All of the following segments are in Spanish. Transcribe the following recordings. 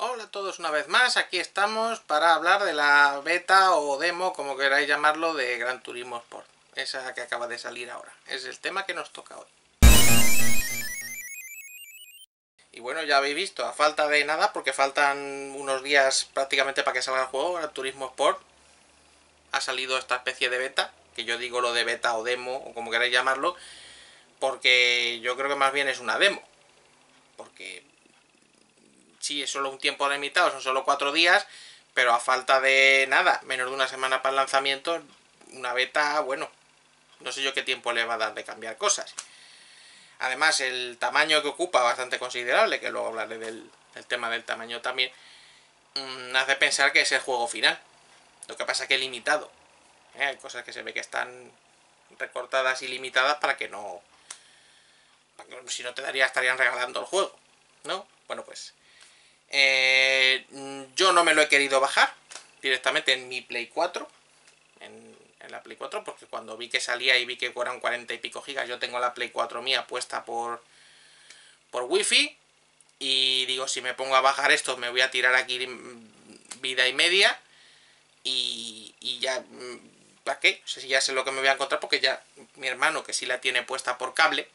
Hola a todos una vez más, aquí estamos para hablar de la beta o demo, como queráis llamarlo, de Gran Turismo Sport. Esa que acaba de salir ahora, es el tema que nos toca hoy. Y bueno, ya habéis visto, a falta de nada, porque faltan unos días prácticamente para que salga el juego, Gran Turismo Sport. Ha salido esta especie de beta, que yo digo lo de beta o demo, o como queráis llamarlo, porque yo creo que más bien es una demo. Porque... sí, es solo un tiempo limitado, son solo 4 días, pero a falta de nada, menos de una semana para el lanzamiento, una beta, bueno, no sé yo qué tiempo le va a dar de cambiar cosas. Además, el tamaño que ocupa, bastante considerable, que luego hablaré del tema del tamaño también, hace pensar que es el juego final. Lo que pasa es que es limitado. Hay cosas que se ve que están recortadas y limitadas para que no... si no te daría, estarían regalando el juego, ¿no? Bueno, pues... yo no me lo he querido bajar directamente en mi Play 4, en la Play 4, porque cuando vi que salía y vi que fueran 40 y pico gigas, yo tengo la Play 4 mía puesta por Wi-Fi, y digo, si me pongo a bajar esto me voy a tirar aquí vida y media, y ya, ¿para qué? No sé si ya sé lo que me voy a encontrar, porque ya mi hermano, que sí la tiene puesta por cable,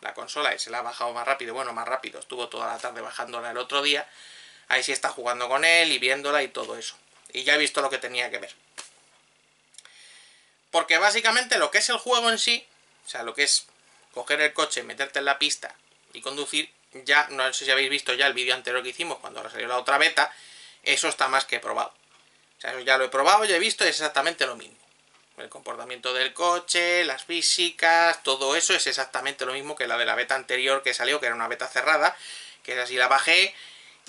la consola, y se la ha bajado más rápido, bueno, más rápido, estuvo toda la tarde bajándola el otro día. Ahí sí está jugando con él y viéndola y todo eso. Y ya he visto lo que tenía que ver. Porque básicamente lo que es el juego en sí, o sea, lo que es coger el coche, meterte en la pista y conducir, ya, no sé si habéis visto ya el vídeo anterior que hicimos cuando salió la otra beta, eso está más que probado. O sea, eso ya lo he probado, ya he visto, es exactamente lo mismo. El comportamiento del coche, las físicas, todo eso es exactamente lo mismo que la de la beta anterior que salió, que era una beta cerrada, que es así, la bajé.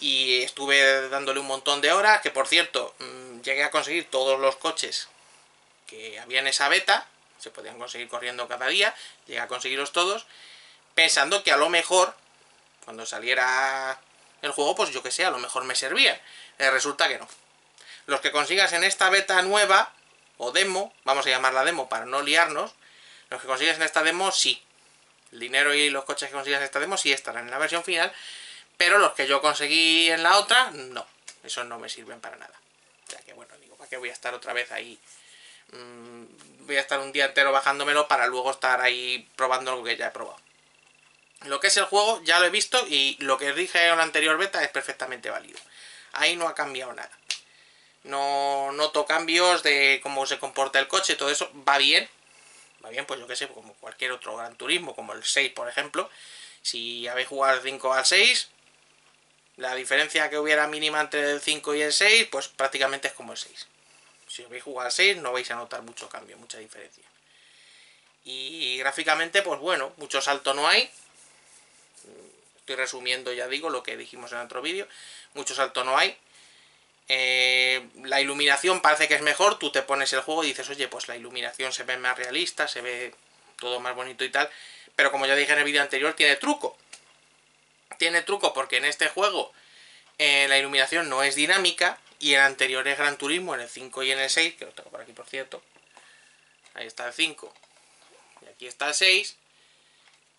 Y estuve dándole un montón de horas, que por cierto, llegué a conseguir todos los coches que había en esa beta, se podían conseguir corriendo cada día, llegué a conseguirlos todos, pensando que a lo mejor, cuando saliera el juego, pues yo que sé, a lo mejor me servían. Resulta que no. Los que consigas en esta beta nueva, o demo, vamos a llamarla demo para no liarnos, los que consigas en esta demo sí. El dinero y los coches que consigas en esta demo sí estarán en la versión final, pero los que yo conseguí en la otra, no. Esos no me sirven para nada. O sea que bueno, digo, ¿para qué voy a estar otra vez ahí? Voy a estar un día entero bajándomelo para luego estar ahí probando algo que ya he probado. Lo que es el juego, ya lo he visto, y lo que dije en la anterior beta es perfectamente válido. Ahí no ha cambiado nada. No noto cambios de cómo se comporta el coche, todo eso va bien. Va bien, pues yo qué sé, como cualquier otro Gran Turismo, como el 6, por ejemplo. Si habéis jugado el 5 al 6... la diferencia que hubiera mínima entre el 5 y el 6, pues prácticamente es como el 6. Si os vais a jugar al 6 no vais a notar mucho cambio, mucha diferencia. Y gráficamente, pues bueno, mucho salto no hay. Estoy resumiendo, ya digo, lo que dijimos en otro vídeo. Mucho salto no hay. La iluminación parece que es mejor. Tú te pones el juego y dices, oye, pues la iluminación se ve más realista, se ve todo más bonito y tal. Pero como ya dije en el vídeo anterior, tiene truco. Tiene truco porque en este juego la iluminación no es dinámica, y en anteriores Gran Turismo, en el 5 y en el 6, que lo tengo por aquí por cierto, ahí está el 5 y aquí está el 6,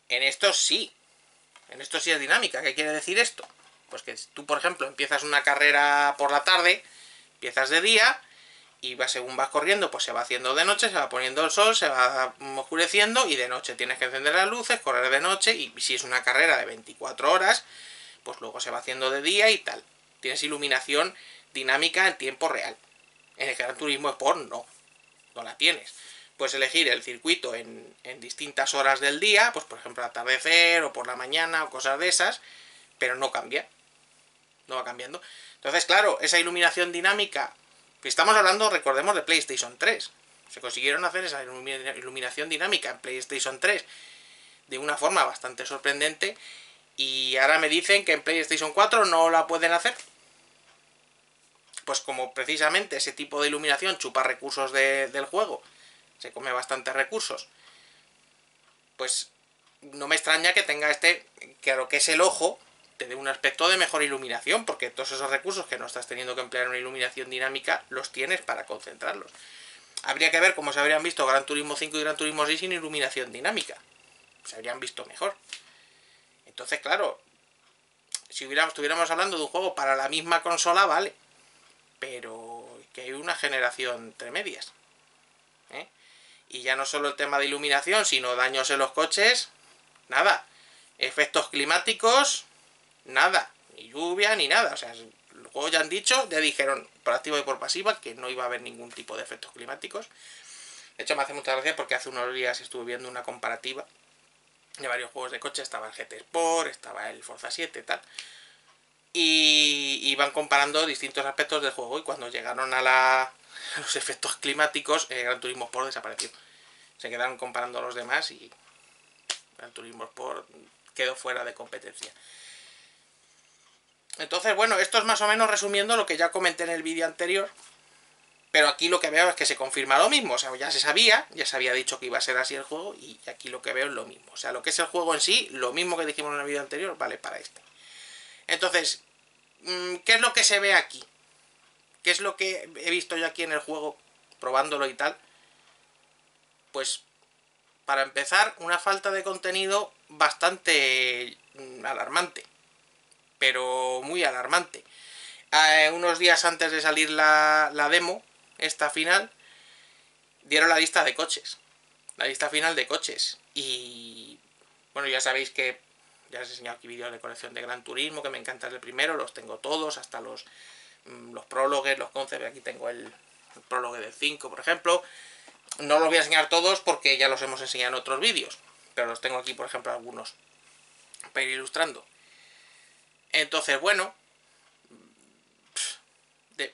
en estos sí es dinámica. ¿Qué quiere decir esto? Pues que tú, por ejemplo, empiezas una carrera por la tarde, empiezas de día y según vas corriendo pues se va haciendo de noche, se va poniendo el sol, se va oscureciendo y de noche tienes que encender las luces, correr de noche, y si es una carrera de 24 horas, pues luego se va haciendo de día y tal. Tienes iluminación dinámica en tiempo real. En el Gran Turismo Sport no la tienes. Puedes elegir el circuito en distintas horas del día, pues por ejemplo atardecer o por la mañana o cosas de esas, pero no cambia, no va cambiando. Entonces claro, esa iluminación dinámica... estamos hablando, recordemos, de PlayStation 3. Se consiguieron hacer esa iluminación dinámica en PlayStation 3 de una forma bastante sorprendente. Y ahora me dicen que en PlayStation 4 no la pueden hacer. Pues como precisamente ese tipo de iluminación chupa recursos del juego, se come bastantes recursos, pues no me extraña que tenga claro que es el ojo, de un aspecto de mejor iluminación, porque todos esos recursos que no estás teniendo que emplear en una iluminación dinámica los tienes para concentrarlos. Habría que ver cómo se habrían visto Gran Turismo 5 y Gran Turismo 6 sin iluminación dinámica. Se habrían visto mejor. Entonces, claro, Si estuviéramos hablando de un juego para la misma consola, vale. Pero que hay una generación entre medias. Y ya no solo el tema de iluminación, sino daños en los coches, nada. Efectos climáticos, nada. Ni lluvia, ni nada. O sea, luego ya han dicho, ya dijeron por activa y por pasiva que no iba a haber ningún tipo de efectos climáticos. De hecho, me hace mucha gracia porque hace unos días estuve viendo una comparativa de varios juegos de coche. Estaba el GT Sport, estaba el Forza 7, tal. Y van comparando distintos aspectos del juego. Y cuando llegaron a los efectos climáticos, Gran Turismo Sport desapareció. Se quedaron comparando a los demás y Gran Turismo Sport quedó fuera de competencia. Entonces, bueno, esto es más o menos resumiendo lo que ya comenté en el vídeo anterior. Pero aquí lo que veo es que se confirma lo mismo. O sea, ya se había dicho que iba a ser así el juego. Y aquí lo que veo es lo mismo. O sea, lo que es el juego en sí, lo mismo que dijimos en el vídeo anterior, vale para este. Entonces, ¿qué es lo que se ve aquí? ¿Qué es lo que he visto yo aquí en el juego, probándolo y tal? Pues, para empezar, una falta de contenido bastante alarmante. Pero muy alarmante. Unos días antes de salir la demo, esta final, dieron la lista de coches. La lista final de coches. Y, bueno, ya sabéis que ya os he enseñado aquí vídeos de colección de Gran Turismo, que me encanta el primero, los tengo todos, hasta los prólogues, los concepts. Aquí tengo el prólogo del 5, por ejemplo. No los voy a enseñar todos porque ya los hemos enseñado en otros vídeos, pero los tengo aquí, por ejemplo, algunos para ir ilustrando. Entonces, bueno,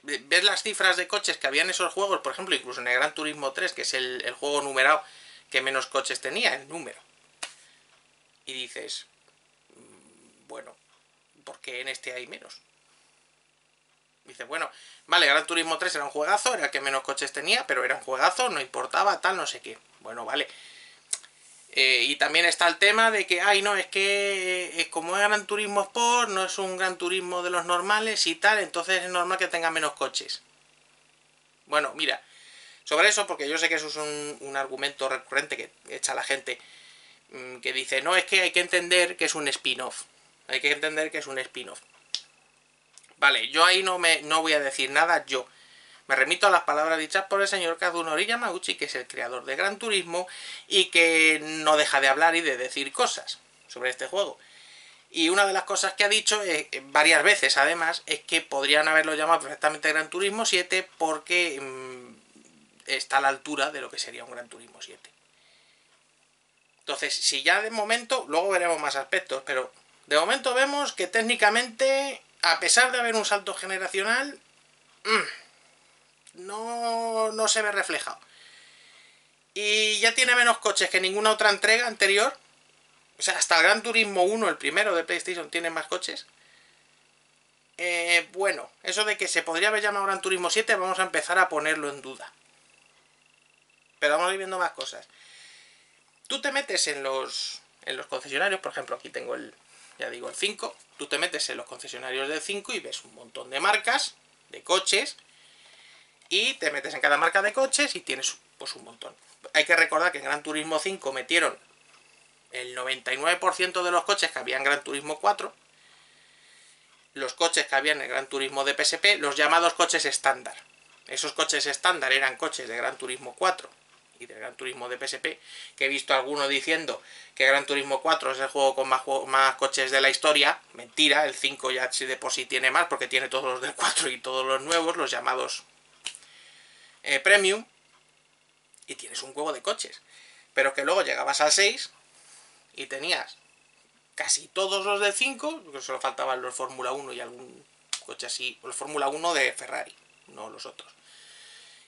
ves las cifras de coches que había en esos juegos, por ejemplo, incluso en el Gran Turismo 3, que es el juego numerado que menos coches tenía, el número. Y dices, bueno, ¿por qué en este hay menos? Dices, bueno, vale, Gran Turismo 3 era un juegazo, era el que menos coches tenía, pero era un juegazo, no importaba, tal, no sé qué. Bueno, vale. Y también está el tema de que, ay, no, es que como es Gran Turismo Sport, no es un Gran Turismo de los normales y tal, entonces es normal que tenga menos coches. Bueno, mira, sobre eso, porque yo sé que eso es un argumento recurrente que echa la gente, que dice, no, es que hay que entender que es un spin-off. Hay que entender que es un spin-off. Vale, yo ahí no voy a decir nada, yo me remito a las palabras dichas por el señor Kazunori Yamauchi, que es el creador de Gran Turismo y que no deja de hablar y de decir cosas sobre este juego. Y una de las cosas que ha dicho varias veces, además, es que podrían haberlo llamado perfectamente Gran Turismo 7 porque está a la altura de lo que sería un Gran Turismo 7. Entonces, si ya de momento, luego veremos más aspectos, pero de momento vemos que técnicamente, a pesar de haber un salto generacional, no se ve reflejado. Y ya tiene menos coches que ninguna otra entrega anterior. O sea, hasta el Gran Turismo 1, el primero de PlayStation, tiene más coches. Bueno, eso de que se podría haber llamado Gran Turismo 7, vamos a empezar a ponerlo en duda. Pero vamos a ir viendo más cosas. Tú te metes en los concesionarios, por ejemplo, aquí tengo el, ya digo, el 5. Tú te metes en los concesionarios del 5 y ves un montón de marcas, de coches, y te metes en cada marca de coches y tienes pues un montón. Hay que recordar que en Gran Turismo 5 metieron el 99% de los coches que había en Gran Turismo 4, los coches que había en el Gran Turismo de PSP, los llamados coches estándar. Esos coches estándar eran coches de Gran Turismo 4 y del Gran Turismo de PSP, que he visto alguno diciendo que Gran Turismo 4 es el juego con más coches de la historia. Mentira, el 5 ya de por sí tiene más, porque tiene todos los del 4 y todos los nuevos, los llamados Premium, y tienes un juego de coches. Pero que luego llegabas al 6 y tenías casi todos los del 5, porque solo faltaban los Fórmula 1 y algún coche así, los Fórmula 1 de Ferrari, no los otros,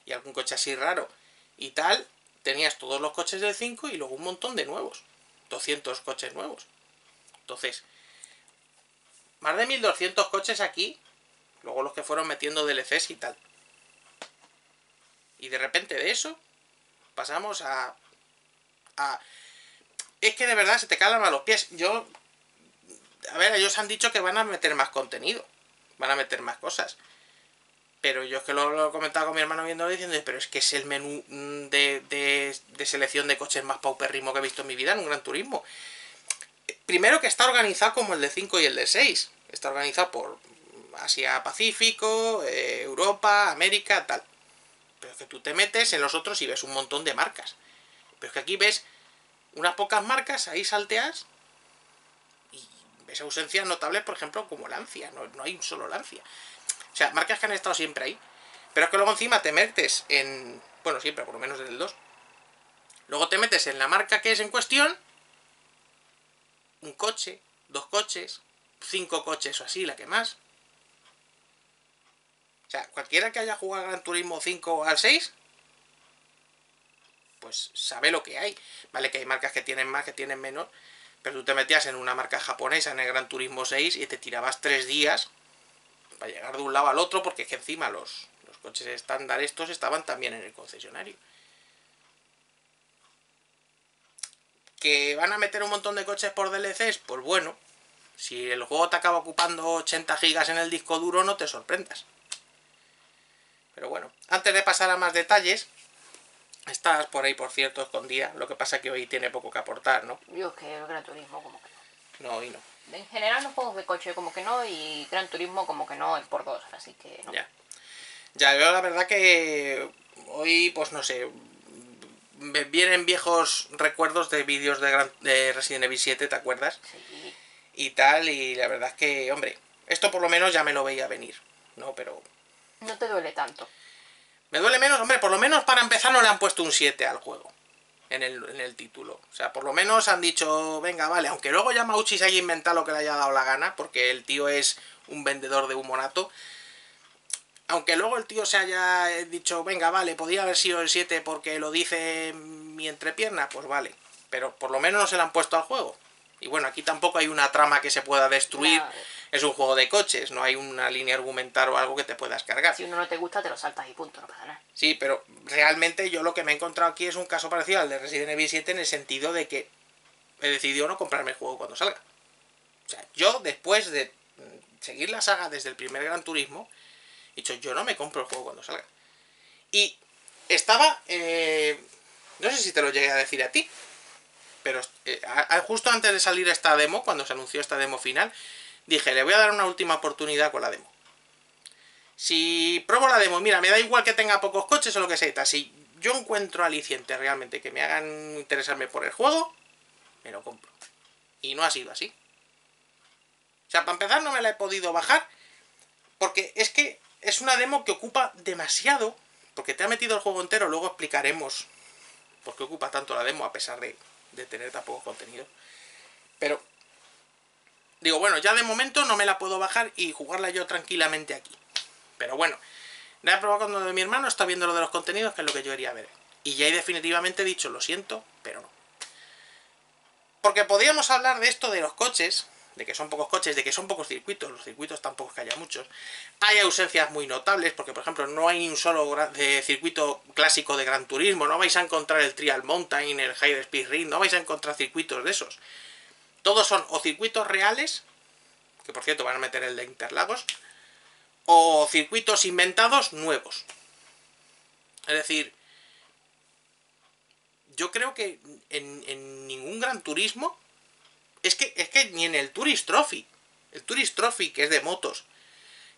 y algún coche así raro y tal. Tenías todos los coches del 5 y luego un montón de nuevos, 200 coches nuevos. Entonces, más de 1200 coches aquí, luego los que fueron metiendo DLCs y tal. Y de repente de eso pasamos a... Es que de verdad se te calan a los pies. Yo... A ver, ellos han dicho que van a meter más contenido, van a meter más cosas. Pero yo es que lo he comentado con mi hermano viéndolo diciendo, pero es que es el menú de selección de coches más paupérrimo que he visto en mi vida en un Gran Turismo. Primero, que está organizado como el de 5 y el de 6. Está organizado por Asia Pacífico, Europa, América, tal. Pero es que tú te metes en los otros y ves un montón de marcas. Pero es que aquí ves unas pocas marcas, ahí salteas, y ves ausencias notables, por ejemplo, como Lancia. No hay un solo Lancia. O sea, marcas que han estado siempre ahí. Pero es que luego encima te metes en... Bueno, siempre, por lo menos desde el 2. Luego te metes en la marca que es en cuestión. Un coche, dos coches, cinco coches o así, la que más. O sea, cualquiera que haya jugado a Gran Turismo 5 al 6, pues sabe lo que hay. Vale, que hay marcas que tienen más, que tienen menos. Pero tú te metías en una marca japonesa en el Gran Turismo 6 y te tirabas 3 días para llegar de un lado al otro, porque es que encima los coches estándar estos estaban también en el concesionario. ¿Que van a meter un montón de coches por DLCs? Pues bueno, si el juego te acaba ocupando 80 gigas en el disco duro, no te sorprendas. Pero bueno, antes de pasar a más detalles, estás por ahí, por cierto, escondida. Lo que pasa que hoy tiene poco que aportar, ¿no? Yo es que el Gran Turismo como que no. No, y no. En general los juegos de coche como que no, y Gran Turismo como que no, el por dos, así que no. Ya, yo la verdad que hoy, pues no sé, me vienen viejos recuerdos de vídeos de Resident Evil 7, ¿te acuerdas? Sí. Y tal, y la verdad es que, hombre, esto por lo menos ya me lo veía venir, ¿no? Pero... no te duele tanto. Me duele menos, hombre, por lo menos para empezar no le han puesto un 7 al juego en el título. O sea, por lo menos han dicho, venga, vale, aunque luego Yamauchi se haya inventado lo que le haya dado la gana, porque el tío es un vendedor de humo nato. Aunque luego el tío se haya dicho, venga, vale, podía haber sido el 7 porque lo dice mi entrepierna, pues vale. Pero por lo menos no se le han puesto al juego. Y bueno, aquí tampoco hay una trama que se pueda destruir. Claro. Es un juego de coches, no hay una línea argumental o algo que te puedas cargar. Si uno no te gusta, te lo saltas y punto, no pasa nada. Sí, pero realmente yo lo que me he encontrado aquí es un caso parecido al de Resident Evil 7 en el sentido de que he decidido no comprarme el juego cuando salga. O sea, yo después de seguir la saga desde el primer Gran Turismo, he dicho, yo no me compro el juego cuando salga. Y estaba... no sé si te lo llegué a decir a ti, pero justo antes de salir esta demo, cuando se anunció esta demo final... dije, le voy a dar una última oportunidad con la demo. Si pruebo la demo, mira, me da igual que tenga pocos coches o lo que sea. Si yo encuentro aliciente realmente que me hagan interesarme por el juego, me lo compro. Y no ha sido así. O sea, para empezar no me la he podido bajar, porque es que es una demo que ocupa demasiado, porque te ha metido el juego entero. Luego explicaremos por qué ocupa tanto la demo, a pesar de tener tan poco contenido. Pero... digo, bueno, ya de momento no me la puedo bajar y jugarla yo tranquilamente aquí. Pero bueno, la he probado con uno de mi hermano, está viendo lo de los contenidos, que es lo que yo quería ver. Y ya he definitivamente dicho, lo siento, pero no. Porque podríamos hablar de esto de los coches, de que son pocos coches, de que son pocos circuitos. Los circuitos tampoco es que haya muchos. Hay ausencias muy notables, porque por ejemplo no hay un solo circuito clásico de Gran Turismo. No vais a encontrar el Trial Mountain, el High Speed Ring, no vais a encontrar circuitos de esos. Todos son o circuitos reales, que por cierto van a meter el de Interlagos, o circuitos inventados nuevos. Es decir, yo creo que en ningún Gran Turismo, es que ni en el Tourist Trophy, que es de motos,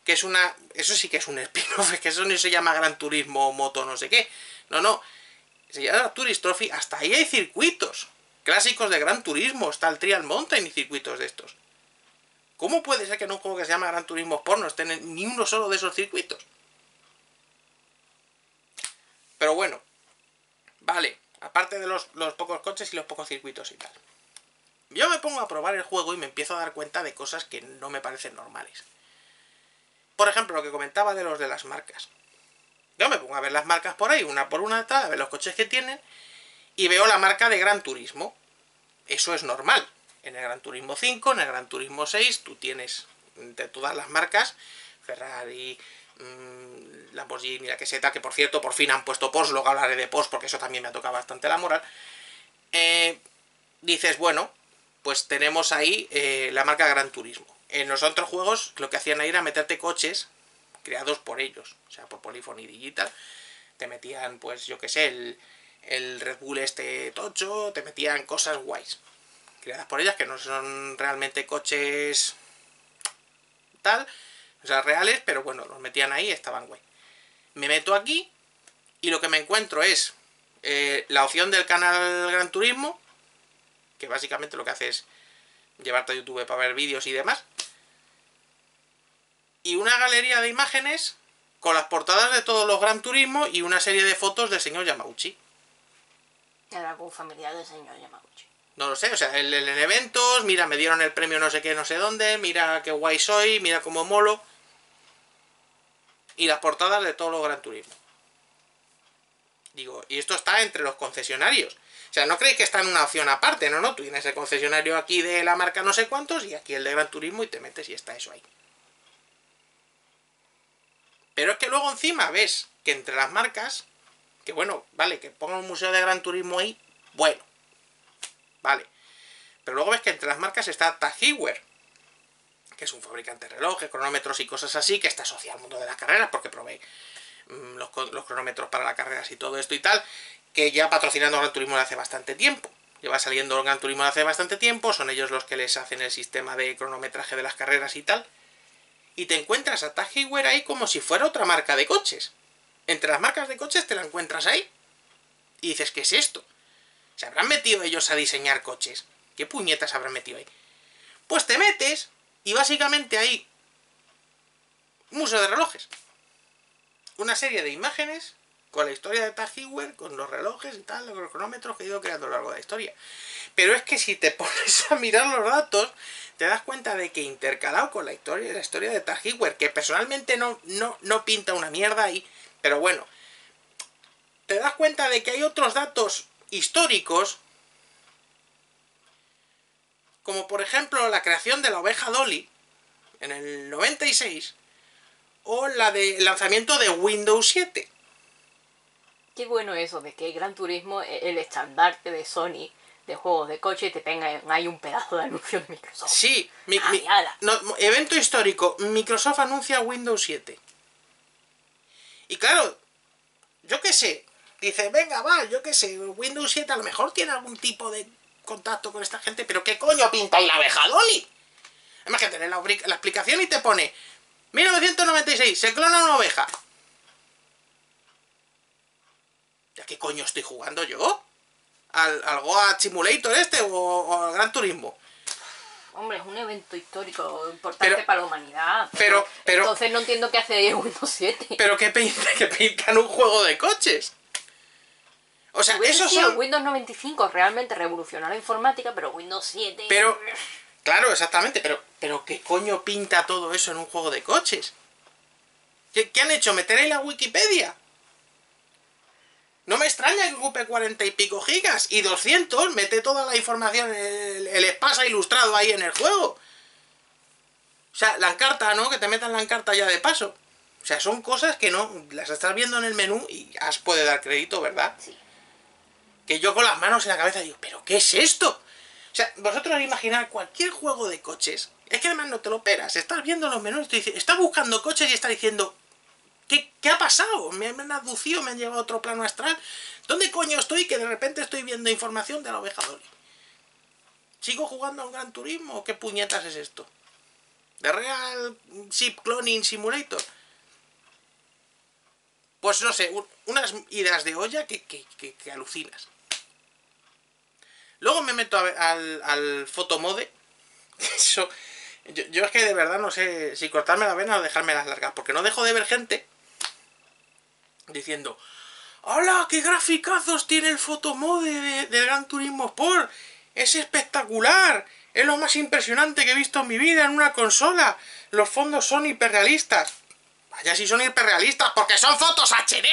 que es una... eso sí que es un spin-off, es que eso no se llama Gran Turismo, moto, no sé qué. No, se llama Tourist Trophy, hasta ahí hay circuitos clásicos de Gran Turismo, está el Trial Mountain y circuitos de estos. ¿Cómo puede ser que en un juego que se llama Gran Turismo Sport no estén ni uno solo de esos circuitos? Pero bueno, vale, aparte de los pocos coches y los pocos circuitos y tal. Yo me pongo a probar el juego y me empiezo a dar cuenta de cosas que no me parecen normales. Por ejemplo, lo que comentaba de los de las marcas. Yo me pongo a ver las marcas por ahí, una por una, tal, a ver los coches que tienen... y veo la marca de Gran Turismo. Eso es normal. En el Gran Turismo 5, en el Gran Turismo 6, tú tienes de todas las marcas, Ferrari, Lamborghini, la que sea, que por cierto, por fin han puesto Porsche, luego hablaré de Porsche, porque eso también me ha tocado bastante la moral. Dices, bueno, pues tenemos ahí la marca Gran Turismo. En los otros juegos lo que hacían ahí era meterte coches creados por ellos, o sea, por Polyphony Digital. Te metían, pues yo qué sé, el Red Bull este tocho, te metían cosas guays, creadas por ellas, que no son realmente coches tal, o sea, reales, pero bueno, los metían ahí, estaban guay. Me meto aquí y lo que me encuentro es la opción del canal Gran Turismo, que básicamente lo que hace es llevarte a YouTube para ver vídeos y demás, y una galería de imágenes con las portadas de todos los Gran Turismo y una serie de fotos del señor Yamauchi. ¿Era algún familiar del señor Yamauchi? No lo sé, o sea, en eventos, mira, me dieron el premio no sé qué, no sé dónde, mira qué guay soy, mira cómo molo. Y las portadas de todos los Gran Turismo. Digo, y esto está entre los concesionarios. O sea, no creéis que está en una opción aparte, no, no. Tú tienes el concesionario aquí de la marca no sé cuántos y aquí el de Gran Turismo y te metes y está eso ahí. Pero es que luego encima ves que entre las marcas, que bueno, vale, que pongan un museo de Gran Turismo ahí, bueno, vale. Pero luego ves que entre las marcas está Tag Heuer, que es un fabricante de relojes, cronómetros y cosas así, que está asociado al mundo de las carreras, porque probé los cronómetros para las carreras y todo esto y tal, que ya patrocinando Gran Turismo hace bastante tiempo. Lleva saliendo Gran Turismo hace bastante tiempo, son ellos los que les hacen el sistema de cronometraje de las carreras y tal. Y te encuentras a Tag Heuer ahí como si fuera otra marca de coches. Entre las marcas de coches te la encuentras ahí. Y dices, ¿qué es esto? ¿Se habrán metido ellos a diseñar coches? ¿Qué puñetas habrán metido ahí? Pues te metes y básicamente hay un museo de relojes. Una serie de imágenes con la historia de Tag Heuer, con los relojes y tal, los cronómetros que he ido creando a lo largo de la historia. Pero es que si te pones a mirar los datos, te das cuenta de que intercalado con la historia de Tag Heuer, que personalmente no pinta una mierda ahí, pero bueno, te das cuenta de que hay otros datos históricos, como por ejemplo la creación de la oveja Dolly en el 96, o la del lanzamiento de Windows 7. Qué bueno eso de que el Gran Turismo, el estandarte de Sony de juegos de coche, te tengan ahí un pedazo de anuncio de Microsoft. Sí, evento histórico, Microsoft anuncia Windows 7. Y claro, yo qué sé, dice, venga, va, yo qué sé, Windows 7 a lo mejor tiene algún tipo de contacto con esta gente, pero ¿qué coño pinta ahí la abeja Dolly? Además que tenés la explicación y te pone 1996, se clona una oveja. ¿A qué coño estoy jugando yo? ¿Al Goat Simulator este o al Gran Turismo? Hombre, es un evento histórico importante para la humanidad. Pero entonces no entiendo qué hace el Windows 7. ¿Pero qué pintan un juego de coches? O sea, eso son... Windows 95 realmente revolucionó la informática, pero Windows 7... Pero, claro, exactamente, pero ¿qué coño pinta todo eso en un juego de coches? ¿Qué han hecho? ¿Meter ahí la Wikipedia? No me extraña que ocupe 40 y pico gigas y 200, mete toda la información, el espasa ilustrado ahí en el juego. O sea, la encarta, ¿no? Que te metan la encarta ya de paso. O sea, son cosas que no las estás viendo en el menú y has puede dar crédito, ¿verdad? Sí. Que yo con las manos en la cabeza digo, ¿pero qué es esto? O sea, vosotros imaginad cualquier juego de coches, es que además no te lo peras, estás viendo los menús, estás buscando coches y estás diciendo... ¿Qué ha pasado? Me han aducido, me han llevado a otro plano astral. ¿Dónde coño estoy que de repente estoy viendo información de la oveja Dolly? ¿Sigo jugando a un Gran Turismo o qué puñetas es esto? ¿De Real Ship Cloning Simulator? Pues no sé, unas ideas de olla que alucinas. Luego me meto al fotomode. Eso, yo es que de verdad no sé si cortarme la vena o dejarme las largas, porque no dejo de ver gente diciendo, ¡hola! ¡Qué graficazos tiene el fotomode del Gran Turismo Sport! ¡Es espectacular! ¡Es lo más impresionante que he visto en mi vida en una consola! ¡Los fondos son hiperrealistas! ¡Vaya si son hiperrealistas! ¡Porque son fotos HD!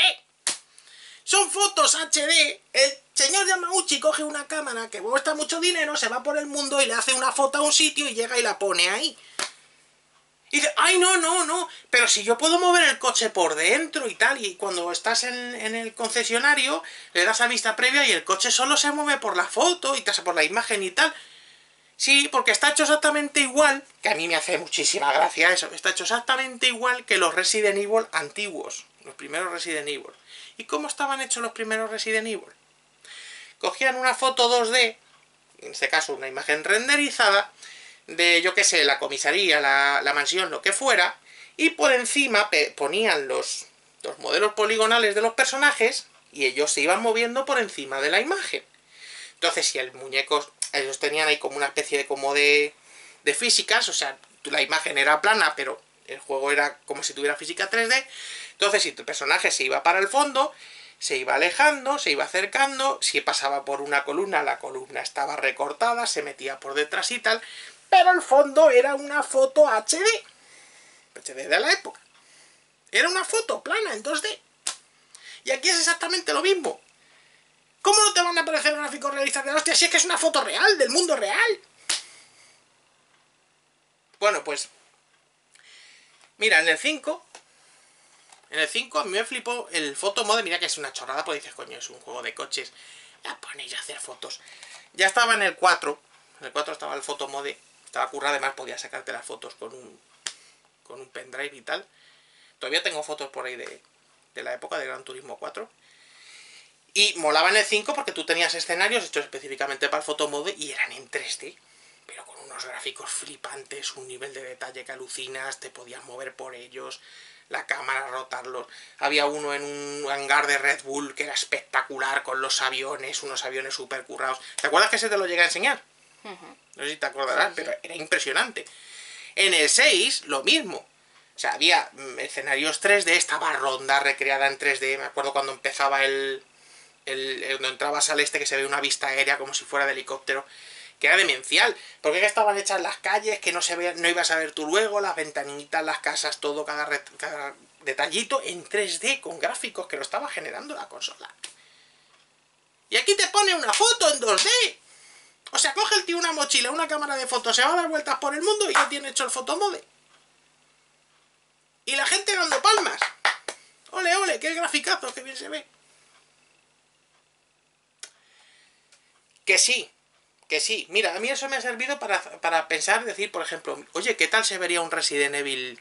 ¡Son fotos HD! El señor Yamauchi coge una cámara que cuesta mucho dinero, se va por el mundo y le hace una foto a un sitio y llega y la pone ahí. Y dice, ay, no, pero si yo puedo mover el coche por dentro y tal, y cuando estás en el concesionario, le das a vista previa y el coche solo se mueve por la foto y por la imagen y tal. Sí, porque está hecho exactamente igual, que a mí me hace muchísima gracia eso, está hecho exactamente igual que los Resident Evil antiguos, los primeros Resident Evil. ¿Y cómo estaban hechos los primeros Resident Evil? Cogían una foto 2D, en este caso una imagen renderizada, de, yo qué sé, la comisaría, la mansión, lo que fuera, y por encima ponían los modelos poligonales de los personajes y ellos se iban moviendo por encima de la imagen. Entonces, si el muñeco, ellos tenían ahí como una especie de de físicas, o sea, la imagen era plana, pero el juego era como si tuviera física 3D. Entonces, si tu personaje se iba para el fondo, se iba alejando, se iba acercando, si pasaba por una columna, la columna estaba recortada, se metía por detrás y tal, pero el fondo era una foto HD, HD de la época. Era una foto plana en 2D. Y aquí es exactamente lo mismo. ¿Cómo no te van a aparecer gráficos realistas de la hostia si es que es una foto real, del mundo real? Bueno, pues mira, en el 5 a mí me flipó el fotomode. Mira que es una chorrada, pues dices, coño, es un juego de coches, ya ponéis a hacer fotos. Ya estaba en el 4. En el 4 estaba el fotomode. Estaba currado, además podías sacarte las fotos con un pendrive y tal. Todavía tengo fotos por ahí de la época de Gran Turismo 4. Y molaba en el 5 porque tú tenías escenarios hechos específicamente para el fotomode y eran en 3D. Pero con unos gráficos flipantes, un nivel de detalle que alucinas, te podías mover por ellos, la cámara, rotarlos. Había uno en un hangar de Red Bull que era espectacular con los aviones, unos aviones súper currados. ¿Te acuerdas que se te lo llegué a enseñar? Uh-huh. No sé si te acordarás, sí, sí. Pero era impresionante. En el 6, lo mismo. O sea, había escenarios 3D, estaba Ronda recreada en 3D. Me acuerdo cuando empezaba cuando entrabas al este, que se ve una vista aérea como si fuera de helicóptero, que era demencial, porque estaban hechas las calles, que no se veía, no ibas a ver tú luego, las ventanitas, las casas, todo, cada detallito en 3D con gráficos que lo estaba generando la consola. Y aquí te pone una foto en 2D. O sea, coge el tío una mochila, una cámara de fotos, se va a dar vueltas por el mundo y ya tiene hecho el fotomode. Y la gente dando palmas. Ole, ole, qué graficazo, qué bien se ve. Que sí. Que sí, mira, a mí eso me ha servido para pensar, decir, por ejemplo, oye, ¿qué tal se vería un Resident Evil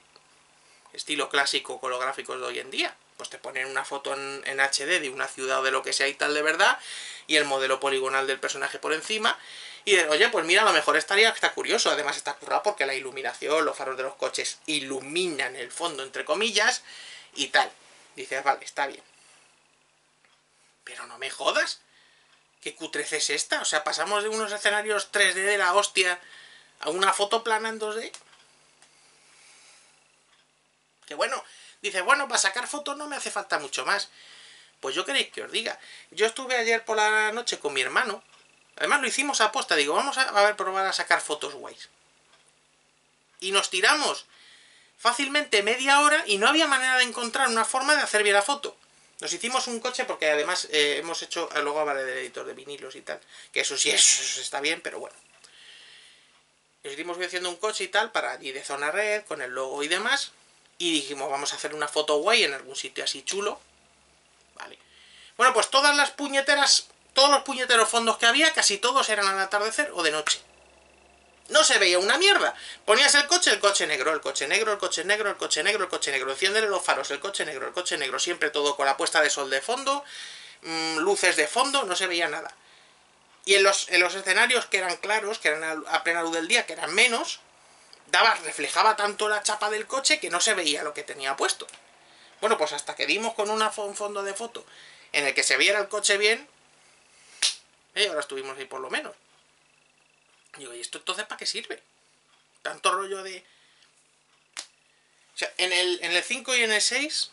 estilo clásico con los gráficos de hoy en día? Pues te ponen una foto en HD de una ciudad o de lo que sea y tal de verdad, y el modelo poligonal del personaje por encima, y de, oye, pues mira, a lo mejor está curioso, además está currado porque la iluminación, los faros de los coches iluminan el fondo, entre comillas, y tal. Dices, vale, está bien. Pero no me jodas. ¿Qué cutrez es esta? O sea, pasamos de unos escenarios 3D de la hostia a una foto plana en 2D. Que bueno, dices, bueno, para sacar fotos no me hace falta mucho más. Pues yo queréis que os diga. Yo estuve ayer por la noche con mi hermano. Además lo hicimos a posta. Digo, vamos a ver, probar a sacar fotos guays. Y nos tiramos fácilmente media hora y no había manera de encontrar una forma de hacer bien la foto. Nos hicimos un coche porque además hemos hecho, luego hablaré del editor de vinilos y tal, que eso sí, eso está bien, pero bueno. Nos hicimos haciendo un coche y tal, para allí de Zona Red, con el logo y demás, y dijimos, vamos a hacer una foto guay en algún sitio así chulo. Vale. Bueno, pues todas las puñeteras, todos los puñeteros fondos que había, casi todos eran al atardecer o de noche. No se veía una mierda. Ponías el coche negro, el coche negro, el coche negro, el coche negro, el coche negro. Enciéndele los faros, el coche negro, el coche negro. Siempre todo con la puesta de sol de fondo, luces de fondo, no se veía nada. Y en los escenarios que eran claros, que eran a plena luz del día, que eran menos, reflejaba tanto la chapa del coche que no se veía lo que tenía puesto. Bueno, pues hasta que dimos con un fondo de foto en el que se viera el coche bien, ahora estuvimos ahí por lo menos. Digo, ¿y esto entonces para qué sirve? Tanto rollo de... O sea, en el 5 y en el 6...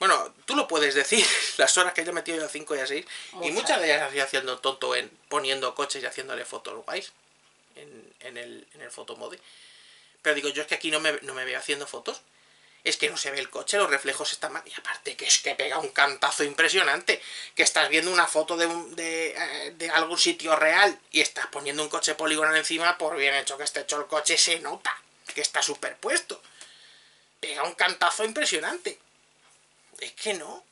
Bueno, tú lo puedes decir, las horas que yo he metido en el 5 y el 6. Muchas. Y muchas de ellas las estoy haciendo tonto en poniendo coches y haciéndole fotos guays en el fotomode. Pero digo, yo es que aquí no me veo haciendo fotos. Es que no se ve el coche, los reflejos están mal. Y aparte que es que pega un cantazo impresionante. Que estás viendo una foto de algún sitio real y estás poniendo un coche poligonal encima, por bien hecho que esté hecho el coche, se nota que está superpuesto. Pega un cantazo impresionante. Es que no.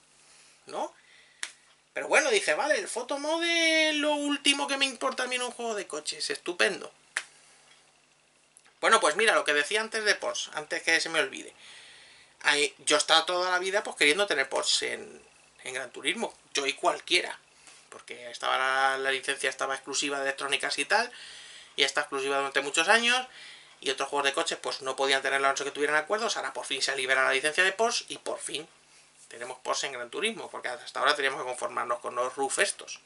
Pero bueno, dice, vale, el fotomode es lo último que me importa a mí en un juego de coches. Estupendo. Bueno, pues mira, lo que decía antes de Porsche, antes que se me olvide. Yo he estado toda la vida pues queriendo tener Porsche en Gran Turismo, yo y cualquiera, porque estaba la licencia estaba exclusiva de electrónicas y tal, y está exclusiva durante muchos años, y otros juegos de coches pues no podían tenerlo a no ser que tuvieran acuerdos. Ahora por fin se libera la licencia de Porsche y por fin tenemos Porsche en Gran Turismo, porque hasta ahora teníamos que conformarnos con los Ruf estos.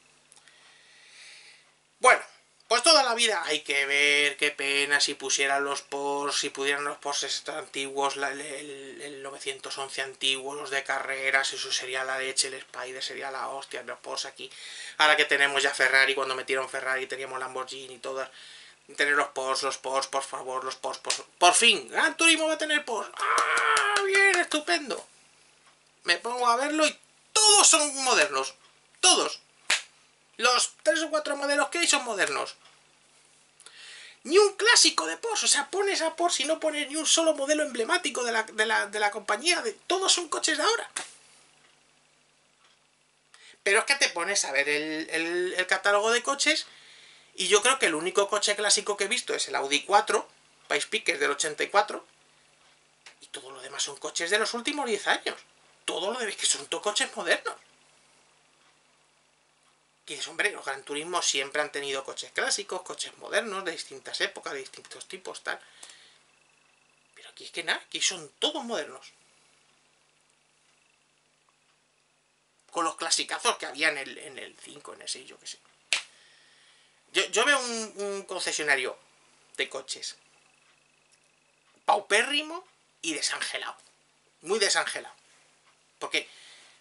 Bueno, pues toda la vida hay que ver, qué pena, si pusieran los Porsche, si pudieran los Porsche estos antiguos, el 911 antiguo, los de carreras, eso sería la leche, el Spider sería la hostia, los Porsche aquí. Ahora que tenemos ya Ferrari, cuando metieron Ferrari teníamos Lamborghini y todas. Tener los Porsche, por favor, los Porsche, por fin, Gran Turismo va a tener Porsche. ¡Ah, bien, estupendo! Me pongo a verlo y todos son modernos, todos. Los 3 o 4 modelos que hay son modernos. Ni un clásico de Porsche. O sea, pones a Porsche y no pones ni un solo modelo emblemático de la compañía. Todos son coches de ahora. Pero es que te pones a ver el catálogo de coches. Y yo creo que el único coche clásico que he visto es el Audi 4. Pace Pickers del 84. Y todo lo demás son coches de los últimos 10 años. Todo lo demás que son todos coches modernos. Y dices, hombre, los Gran Turismo siempre han tenido coches clásicos, coches modernos, de distintas épocas, de distintos tipos, tal. Pero aquí es que nada, aquí son todos modernos. Con los clasicazos que había en el 5, en el 6, yo qué sé. Yo veo un concesionario de coches paupérrimo y desangelado. Muy desangelado. Porque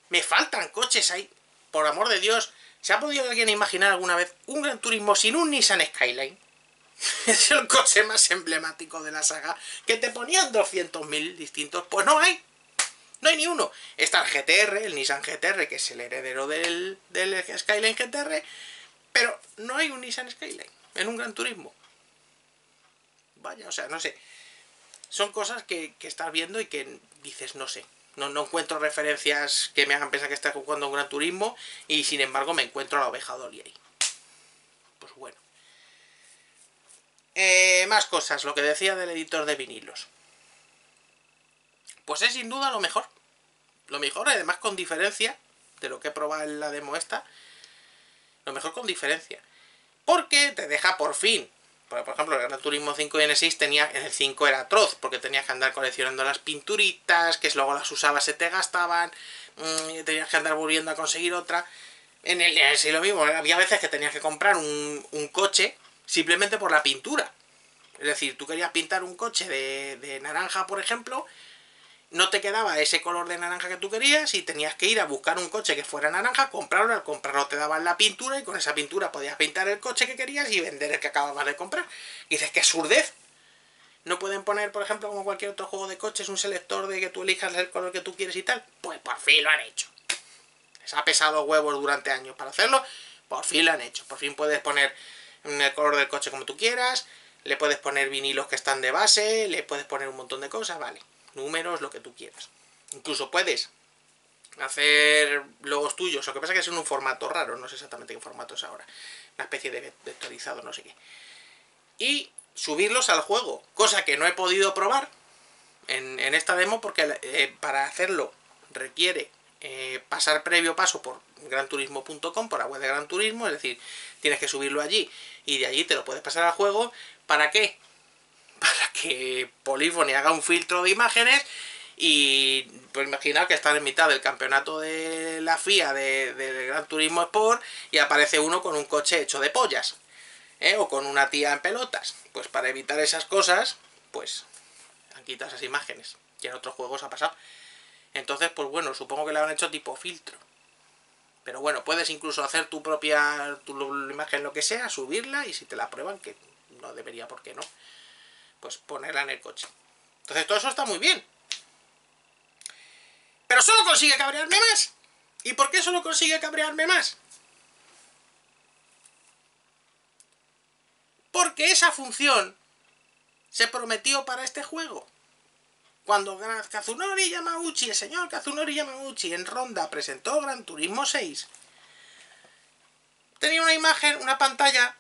me faltan coches ahí, por amor de Dios. ¿Se ha podido alguien imaginar alguna vez un Gran Turismo sin un Nissan Skyline? Es el coche más emblemático de la saga, que te ponían 200.000 distintos. Pues no hay. No hay ni uno. Está el GTR, el Nissan GTR, que es el heredero del Skyline GTR. Pero no hay un Nissan Skyline en un Gran Turismo. Vaya, o sea, no sé. Son cosas que estás viendo y que dices, no sé. No encuentro referencias que me hagan pensar que estás jugando a un Gran Turismo y sin embargo me encuentro a la oveja Dolly ahí. Pues bueno. Más cosas, lo que decía del editor de vinilos. Pues es sin duda lo mejor. Lo mejor, además con diferencia, de lo que he probado en la demo esta. Lo mejor con diferencia. Porque te deja por fin. Porque, por ejemplo, el Gran Turismo 5 y N6 tenía, en el 5 era atroz, porque tenías que andar coleccionando las pinturitas, que luego las usabas se te gastaban, tenías que andar volviendo a conseguir otra. En el 6 lo mismo, había veces que tenías que comprar un coche simplemente por la pintura. Es decir, tú querías pintar un coche de naranja, por ejemplo, no te quedaba ese color de naranja que tú querías y tenías que ir a buscar un coche que fuera naranja, comprarlo, al comprarlo te daban la pintura y con esa pintura podías pintar el coche que querías y vender el que acababas de comprar. Y dices, ¡qué surdez! No pueden poner, por ejemplo, como cualquier otro juego de coches, un selector de que tú elijas el color que tú quieres y tal. Pues por fin lo han hecho. Les ha pesado huevos durante años para hacerlo, por fin lo han hecho. Por fin puedes poner el color del coche como tú quieras, le puedes poner vinilos que están de base, le puedes poner un montón de cosas, vale. Números, lo que tú quieras. Incluso puedes hacer logos tuyos. Lo que pasa es que es en un formato raro. No sé exactamente qué formato es ahora. Una especie de vectorizado, no sé qué. Y subirlos al juego. Cosa que no he podido probar en esta demo. Porque para hacerlo requiere pasar previo paso por granturismo.com. Por la web de Gran Turismo. Es decir, tienes que subirlo allí. Y de allí te lo puedes pasar al juego. ¿Para qué? Para que Polyphony haga un filtro de imágenes y pues imaginar que están en mitad del campeonato de la FIA de Gran Turismo Sport y aparece uno con un coche hecho de pollas, ¿eh? O con una tía en pelotas. Pues para evitar esas cosas, pues han quitado esas imágenes, que en otros juegos ha pasado. Entonces, pues bueno, supongo que le han hecho tipo filtro. Pero bueno, puedes incluso hacer tu propia imagen, lo que sea, subirla y si te la aprueban, que no debería, ¿por qué no?, pues ponerla en el coche. Entonces todo eso está muy bien. Pero solo consigue cabrearme más. ¿Y por qué solo consigue cabrearme más? Porque esa función se prometió para este juego. Cuando Kazunori Yamauchi, el señor Kazunori Yamauchi, en Ronda presentó Gran Turismo 6, tenía una imagen, una pantalla.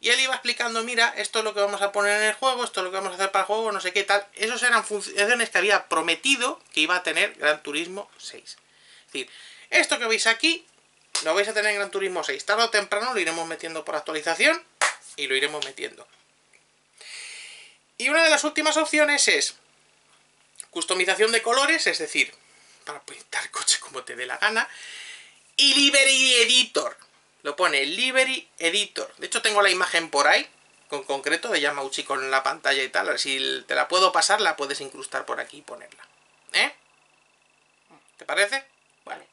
Y él iba explicando, mira, esto es lo que vamos a poner en el juego, esto es lo que vamos a hacer para el juego, no sé qué tal. Esas eran funciones que había prometido que iba a tener Gran Turismo 6. Es decir, esto que veis aquí, lo vais a tener en Gran Turismo 6. Tarde o temprano lo iremos metiendo por actualización y lo iremos metiendo. Y una de las últimas opciones es customización de colores, es decir, para pintar el coche como te dé la gana, y Livery Editor. Lo pone Livery Editor. De hecho, tengo la imagen por ahí, con concreto, de Yamauchi con la pantalla y tal. A ver si te la puedo pasar, la puedes incrustar por aquí y ponerla. ¿Eh? ¿Te parece? Vale.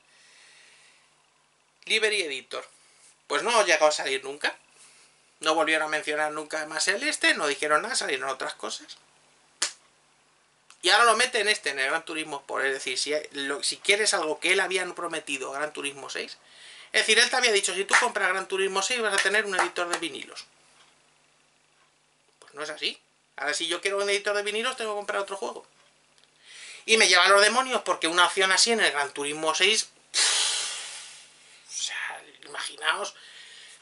Livery Editor. Pues no ha llegado a salir nunca. No volvieron a mencionar nunca más el no dijeron nada, salieron otras cosas. Y ahora lo meten en el Gran Turismo Sport. Es decir, si quieres algo que él había prometido, Gran Turismo 6. Es decir, él te había dicho, si tú compras Gran Turismo 6 vas a tener un editor de vinilos. Pues no es así. Ahora si yo quiero un editor de vinilos tengo que comprar otro juego. Y me llevan los demonios porque una opción así en el Gran Turismo 6... O sea, imaginaos...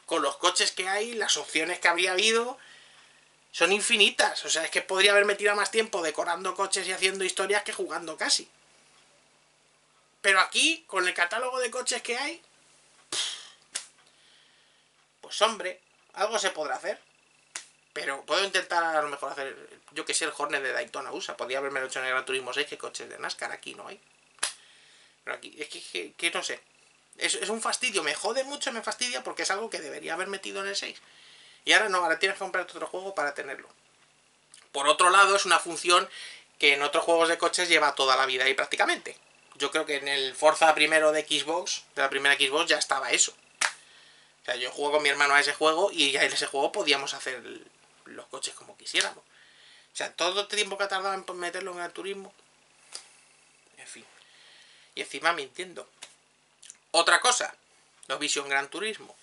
Con los coches que hay, las opciones que habría habido son infinitas. O sea, es que podría haberme tirado más tiempo decorando coches y haciendo historias que jugando casi. Pero aquí, con el catálogo de coches que hay, pues hombre, algo se podrá hacer. Pero puedo intentar a lo mejor hacer, yo que sé, el Hornet de Daytona USA. Podría haberme hecho en el Gran Turismo 6, que coches de NASCAR aquí no hay. Pero aquí, es que no sé. Es un fastidio, me jode mucho, me fastidia porque es algo que debería haber metido en el 6. Y ahora no, ahora tienes que comprar otro juego para tenerlo. Por otro lado, es una función que en otros juegos de coches lleva toda la vida ahí prácticamente. Yo creo que en el Forza primero de Xbox, de la primera Xbox, ya estaba eso. O sea, yo juego con mi hermano a ese juego y ya en ese juego podíamos hacer los coches como quisiéramos. O sea, todo el tiempo que ha tardado en meterlo en el turismo. En fin. Y encima mintiendo. Otra cosa, los Vision Gran Turismo.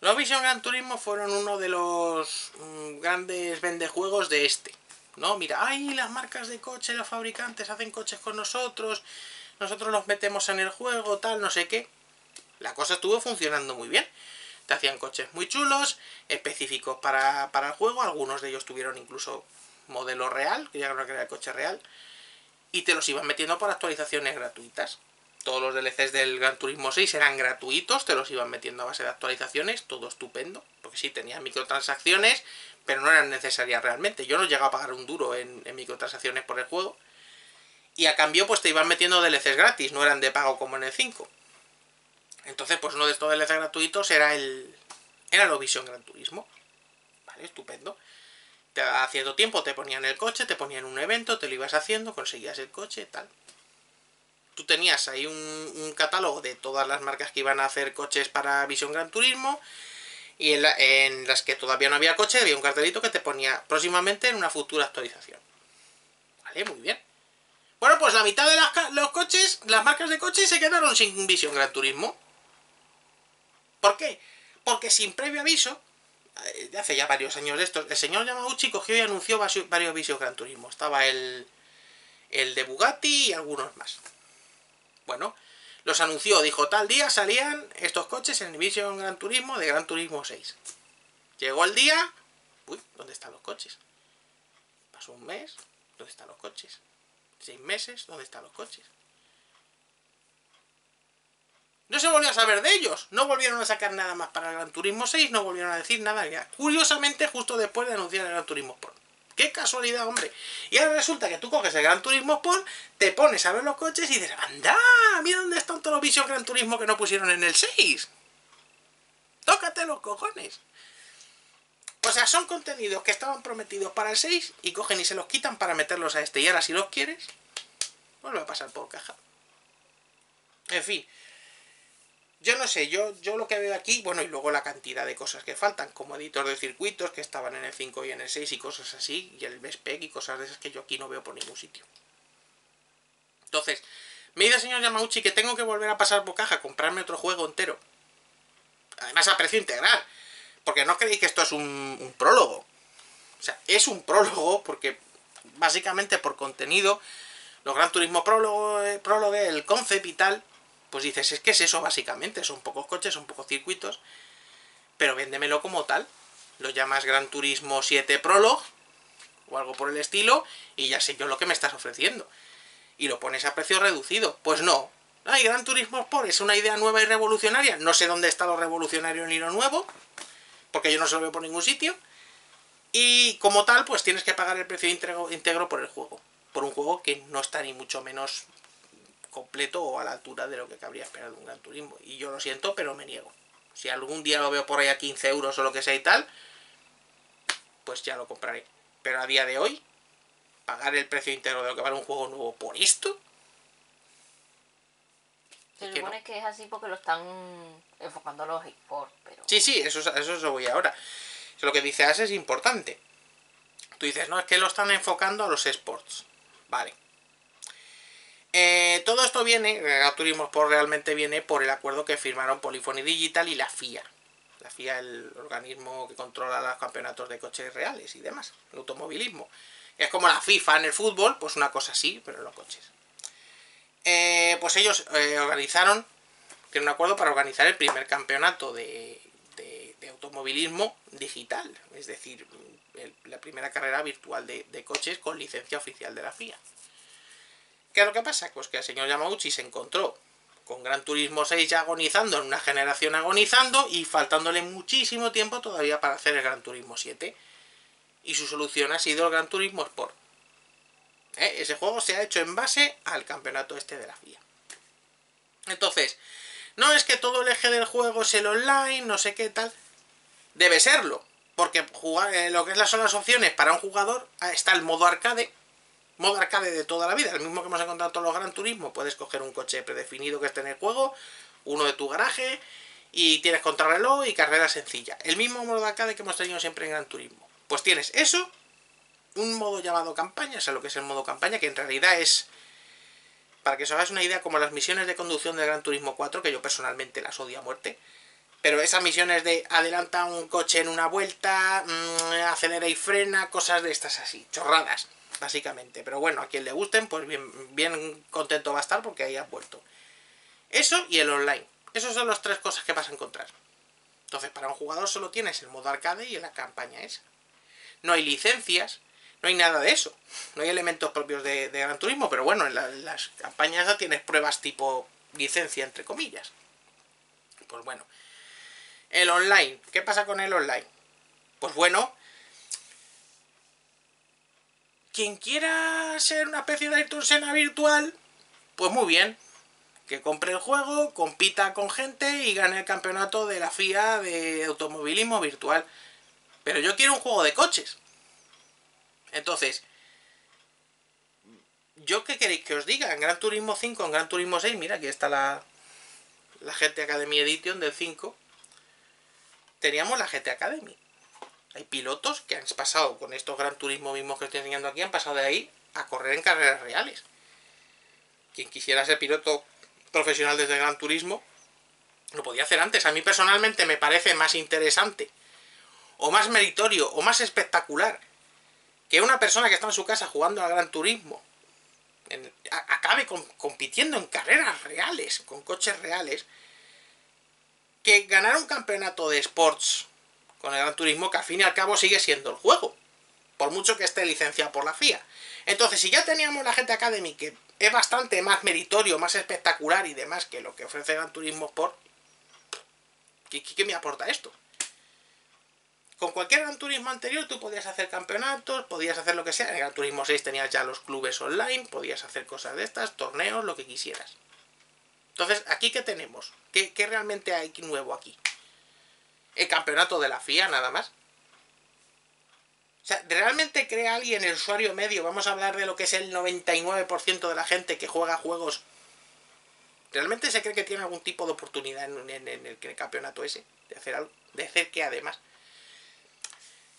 Los Vision Gran Turismo fueron uno de los grandes vendejuegos de este. No, mira, ay, las marcas de coche, los fabricantes hacen coches con nosotros, nosotros los metemos en el juego, tal, no sé qué. La cosa estuvo funcionando muy bien. Te hacían coches muy chulos, específicos para el juego. Algunos de ellos tuvieron incluso modelo real, que llegaron a crear el coche real. Y te los iban metiendo por actualizaciones gratuitas. Todos los DLCs del Gran Turismo 6 eran gratuitos, te los iban metiendo a base de actualizaciones, todo estupendo. Porque sí, tenían microtransacciones, pero no eran necesarias realmente. Yo no llegaba a pagar un duro en microtransacciones por el juego. Y a cambio pues te iban metiendo DLCs gratis, no eran de pago como en el 5. Entonces pues uno de estos DLCs gratuitos era el Vision Gran Turismo. Vale, estupendo. Te daba cierto tiempo, te ponían el coche, te ponían un evento, te lo ibas haciendo, conseguías el coche, tal... Tú tenías ahí un catálogo de todas las marcas que iban a hacer coches para Vision Gran Turismo y en las que todavía no había coche había un cartelito que te ponía próximamente en una futura actualización. Vale, muy bien. Bueno, pues la mitad de los coches, las marcas de coches se quedaron sin Vision Gran Turismo. ¿Por qué? Porque sin previo aviso, hace ya varios años de estos, el señor Yamauchi cogió y anunció varios Vision Gran Turismo. Estaba el de Bugatti y algunos más. Bueno, los anunció, dijo, tal día salían estos coches en Vision Gran Turismo de Gran Turismo 6. Llegó el día... Uy, ¿dónde están los coches? Pasó un mes, ¿dónde están los coches? 6 meses, ¿dónde están los coches? No se volvió a saber de ellos. No volvieron a sacar nada más para el Gran Turismo 6, no volvieron a decir nada. Curiosamente, justo después de anunciar el Gran Turismo Sport. ¡Qué casualidad, hombre! Y ahora resulta que tú coges el Gran Turismo Sport, te pones a ver los coches y dices, ¡anda! ¡Mira dónde están todos los Vision Gran Turismo que no pusieron en el 6! ¡Tócate los cojones! O sea, son contenidos que estaban prometidos para el 6 y cogen y se los quitan para meterlos a este. Y ahora si los quieres, vuelve a pasar por caja. En fin. Yo no sé, yo lo que veo aquí, bueno, y luego la cantidad de cosas que faltan, como editor de circuitos que estaban en el 5 y en el 6 y cosas así, y el BSPEC y cosas de esas que yo aquí no veo por ningún sitio. Entonces, me dice el señor Yamauchi que tengo que volver a pasar por caja, comprarme otro juego entero. Además a precio integral, porque no creéis que esto es un prólogo. O sea, es un prólogo porque básicamente por contenido, los Gran Turismo prólogo, el concept y tal... Pues dices, es que es eso básicamente, son pocos coches, son pocos circuitos, pero véndemelo como tal. Lo llamas Gran Turismo 7 Prologue, o algo por el estilo, y ya sé yo lo que me estás ofreciendo. Y lo pones a precio reducido. Pues no. Ay, Gran Turismo Sport es una idea nueva y revolucionaria. No sé dónde está lo revolucionario ni lo nuevo, porque yo no se lo veo por ningún sitio. y como tal pues tienes que pagar el precio íntegro por el juego, por un juego que no está ni mucho menos completo o a la altura de lo que cabría esperar de un Gran Turismo, y yo lo siento, pero me niego. Si algún día lo veo por ahí a 15 euros o lo que sea y tal, pues ya lo compraré, pero a día de hoy pagar el precio íntegro de lo que vale un juego nuevo por esto. Se supone que es así porque lo están enfocando a los eSports, pero... Sí, sí, eso voy ahora. Lo que dice As es importante. Tú dices, no, es que lo están enfocando a los eSports. Vale. Todo esto viene, Gran Turismo Sport realmente viene por el acuerdo que firmaron Polyphony Digital y la FIA. La FIA, el organismo que controla los campeonatos de coches reales y demás, el automovilismo. Es como la FIFA en el fútbol, pues una cosa así, pero en los coches. Pues ellos organizaron, tienen un acuerdo para organizar el primer campeonato de automovilismo digital, es decir, la primera carrera virtual de coches con licencia oficial de la FIA. ¿Qué es lo que pasa? Pues que el señor Yamauchi se encontró con Gran Turismo 6 ya agonizando, en una generación agonizando, y faltándole muchísimo tiempo todavía para hacer el Gran Turismo 7, y su solución ha sido el Gran Turismo Sport. Ese juego se ha hecho en base al campeonato este de la FIA. Entonces, no es que todo el eje del juego es el online, no sé qué tal. Debe serlo, porque jugar, lo que son las opciones para un jugador, está el modo arcade de toda la vida, el mismo que hemos encontrado en todos los Gran Turismo. Puedes coger un coche predefinido que esté en el juego, uno de tu garaje, y tienes contrarreloj y carrera sencilla. El mismo modo arcade que hemos tenido siempre en Gran Turismo. Pues tienes eso, un modo llamado campaña, o sea, lo que es el modo campaña, que en realidad es, para que os hagáis una idea, como las misiones de conducción de Gran Turismo 4, que yo personalmente las odio a muerte, pero esas misiones de adelanta un coche en una vuelta, acelera y frena, cosas de estas así, chorradas, básicamente. Pero bueno, a quien le gusten, pues bien contento va a estar porque ahí has vuelto. Eso y el online, esas son las tres cosas que vas a encontrar. Entonces, para un jugador solo tienes el modo arcade y la campaña esa. No hay licencias, no hay nada de eso, no hay elementos propios de Gran Turismo, pero bueno, en las campañas ya tienes pruebas tipo licencia, entre comillas. Pues bueno, el online, ¿qué pasa con el online? Pues bueno, quien quiera ser una especie de Ayrton Senna virtual, pues muy bien, que compre el juego, compita con gente y gane el campeonato de la FIA de automovilismo virtual. Pero yo quiero un juego de coches. Entonces, ¿yo qué queréis que os diga? En Gran Turismo 5, en Gran Turismo 6, mira, aquí está la GT Academy Edition del 5. Teníamos la GT Academy. Hay pilotos que han pasado, con estos Gran Turismo mismos que estoy enseñando aquí, han pasado de ahí a correr en carreras reales. Quien quisiera ser piloto profesional desde Gran Turismo, lo podía hacer antes. A mí personalmente me parece más interesante, o más meritorio, o más espectacular, que una persona que está en su casa jugando a Gran Turismo acabe compitiendo en carreras reales, con coches reales, que ganar un campeonato de sports con el Gran Turismo, que al fin y al cabo sigue siendo el juego, por mucho que esté licenciado por la FIA. Entonces, si ya teníamos la GT Academy, que es bastante más meritorio, más espectacular y demás que lo que ofrece Gran Turismo Sport, ¿qué me aporta esto? Con cualquier Gran Turismo anterior tú podías hacer campeonatos, podías hacer lo que sea. En el Gran Turismo 6 tenías ya los clubes online, podías hacer cosas de estas, torneos, lo que quisieras. Entonces, ¿aquí qué tenemos? ¿Qué realmente hay nuevo aquí? El campeonato de la FIA, nada más. O sea, ¿realmente cree alguien, el usuario medio? Vamos a hablar de lo que es el 99% de la gente que juega juegos. ¿Realmente se cree que tiene algún tipo de oportunidad en el campeonato ese? De hacer algo, de hacer que además...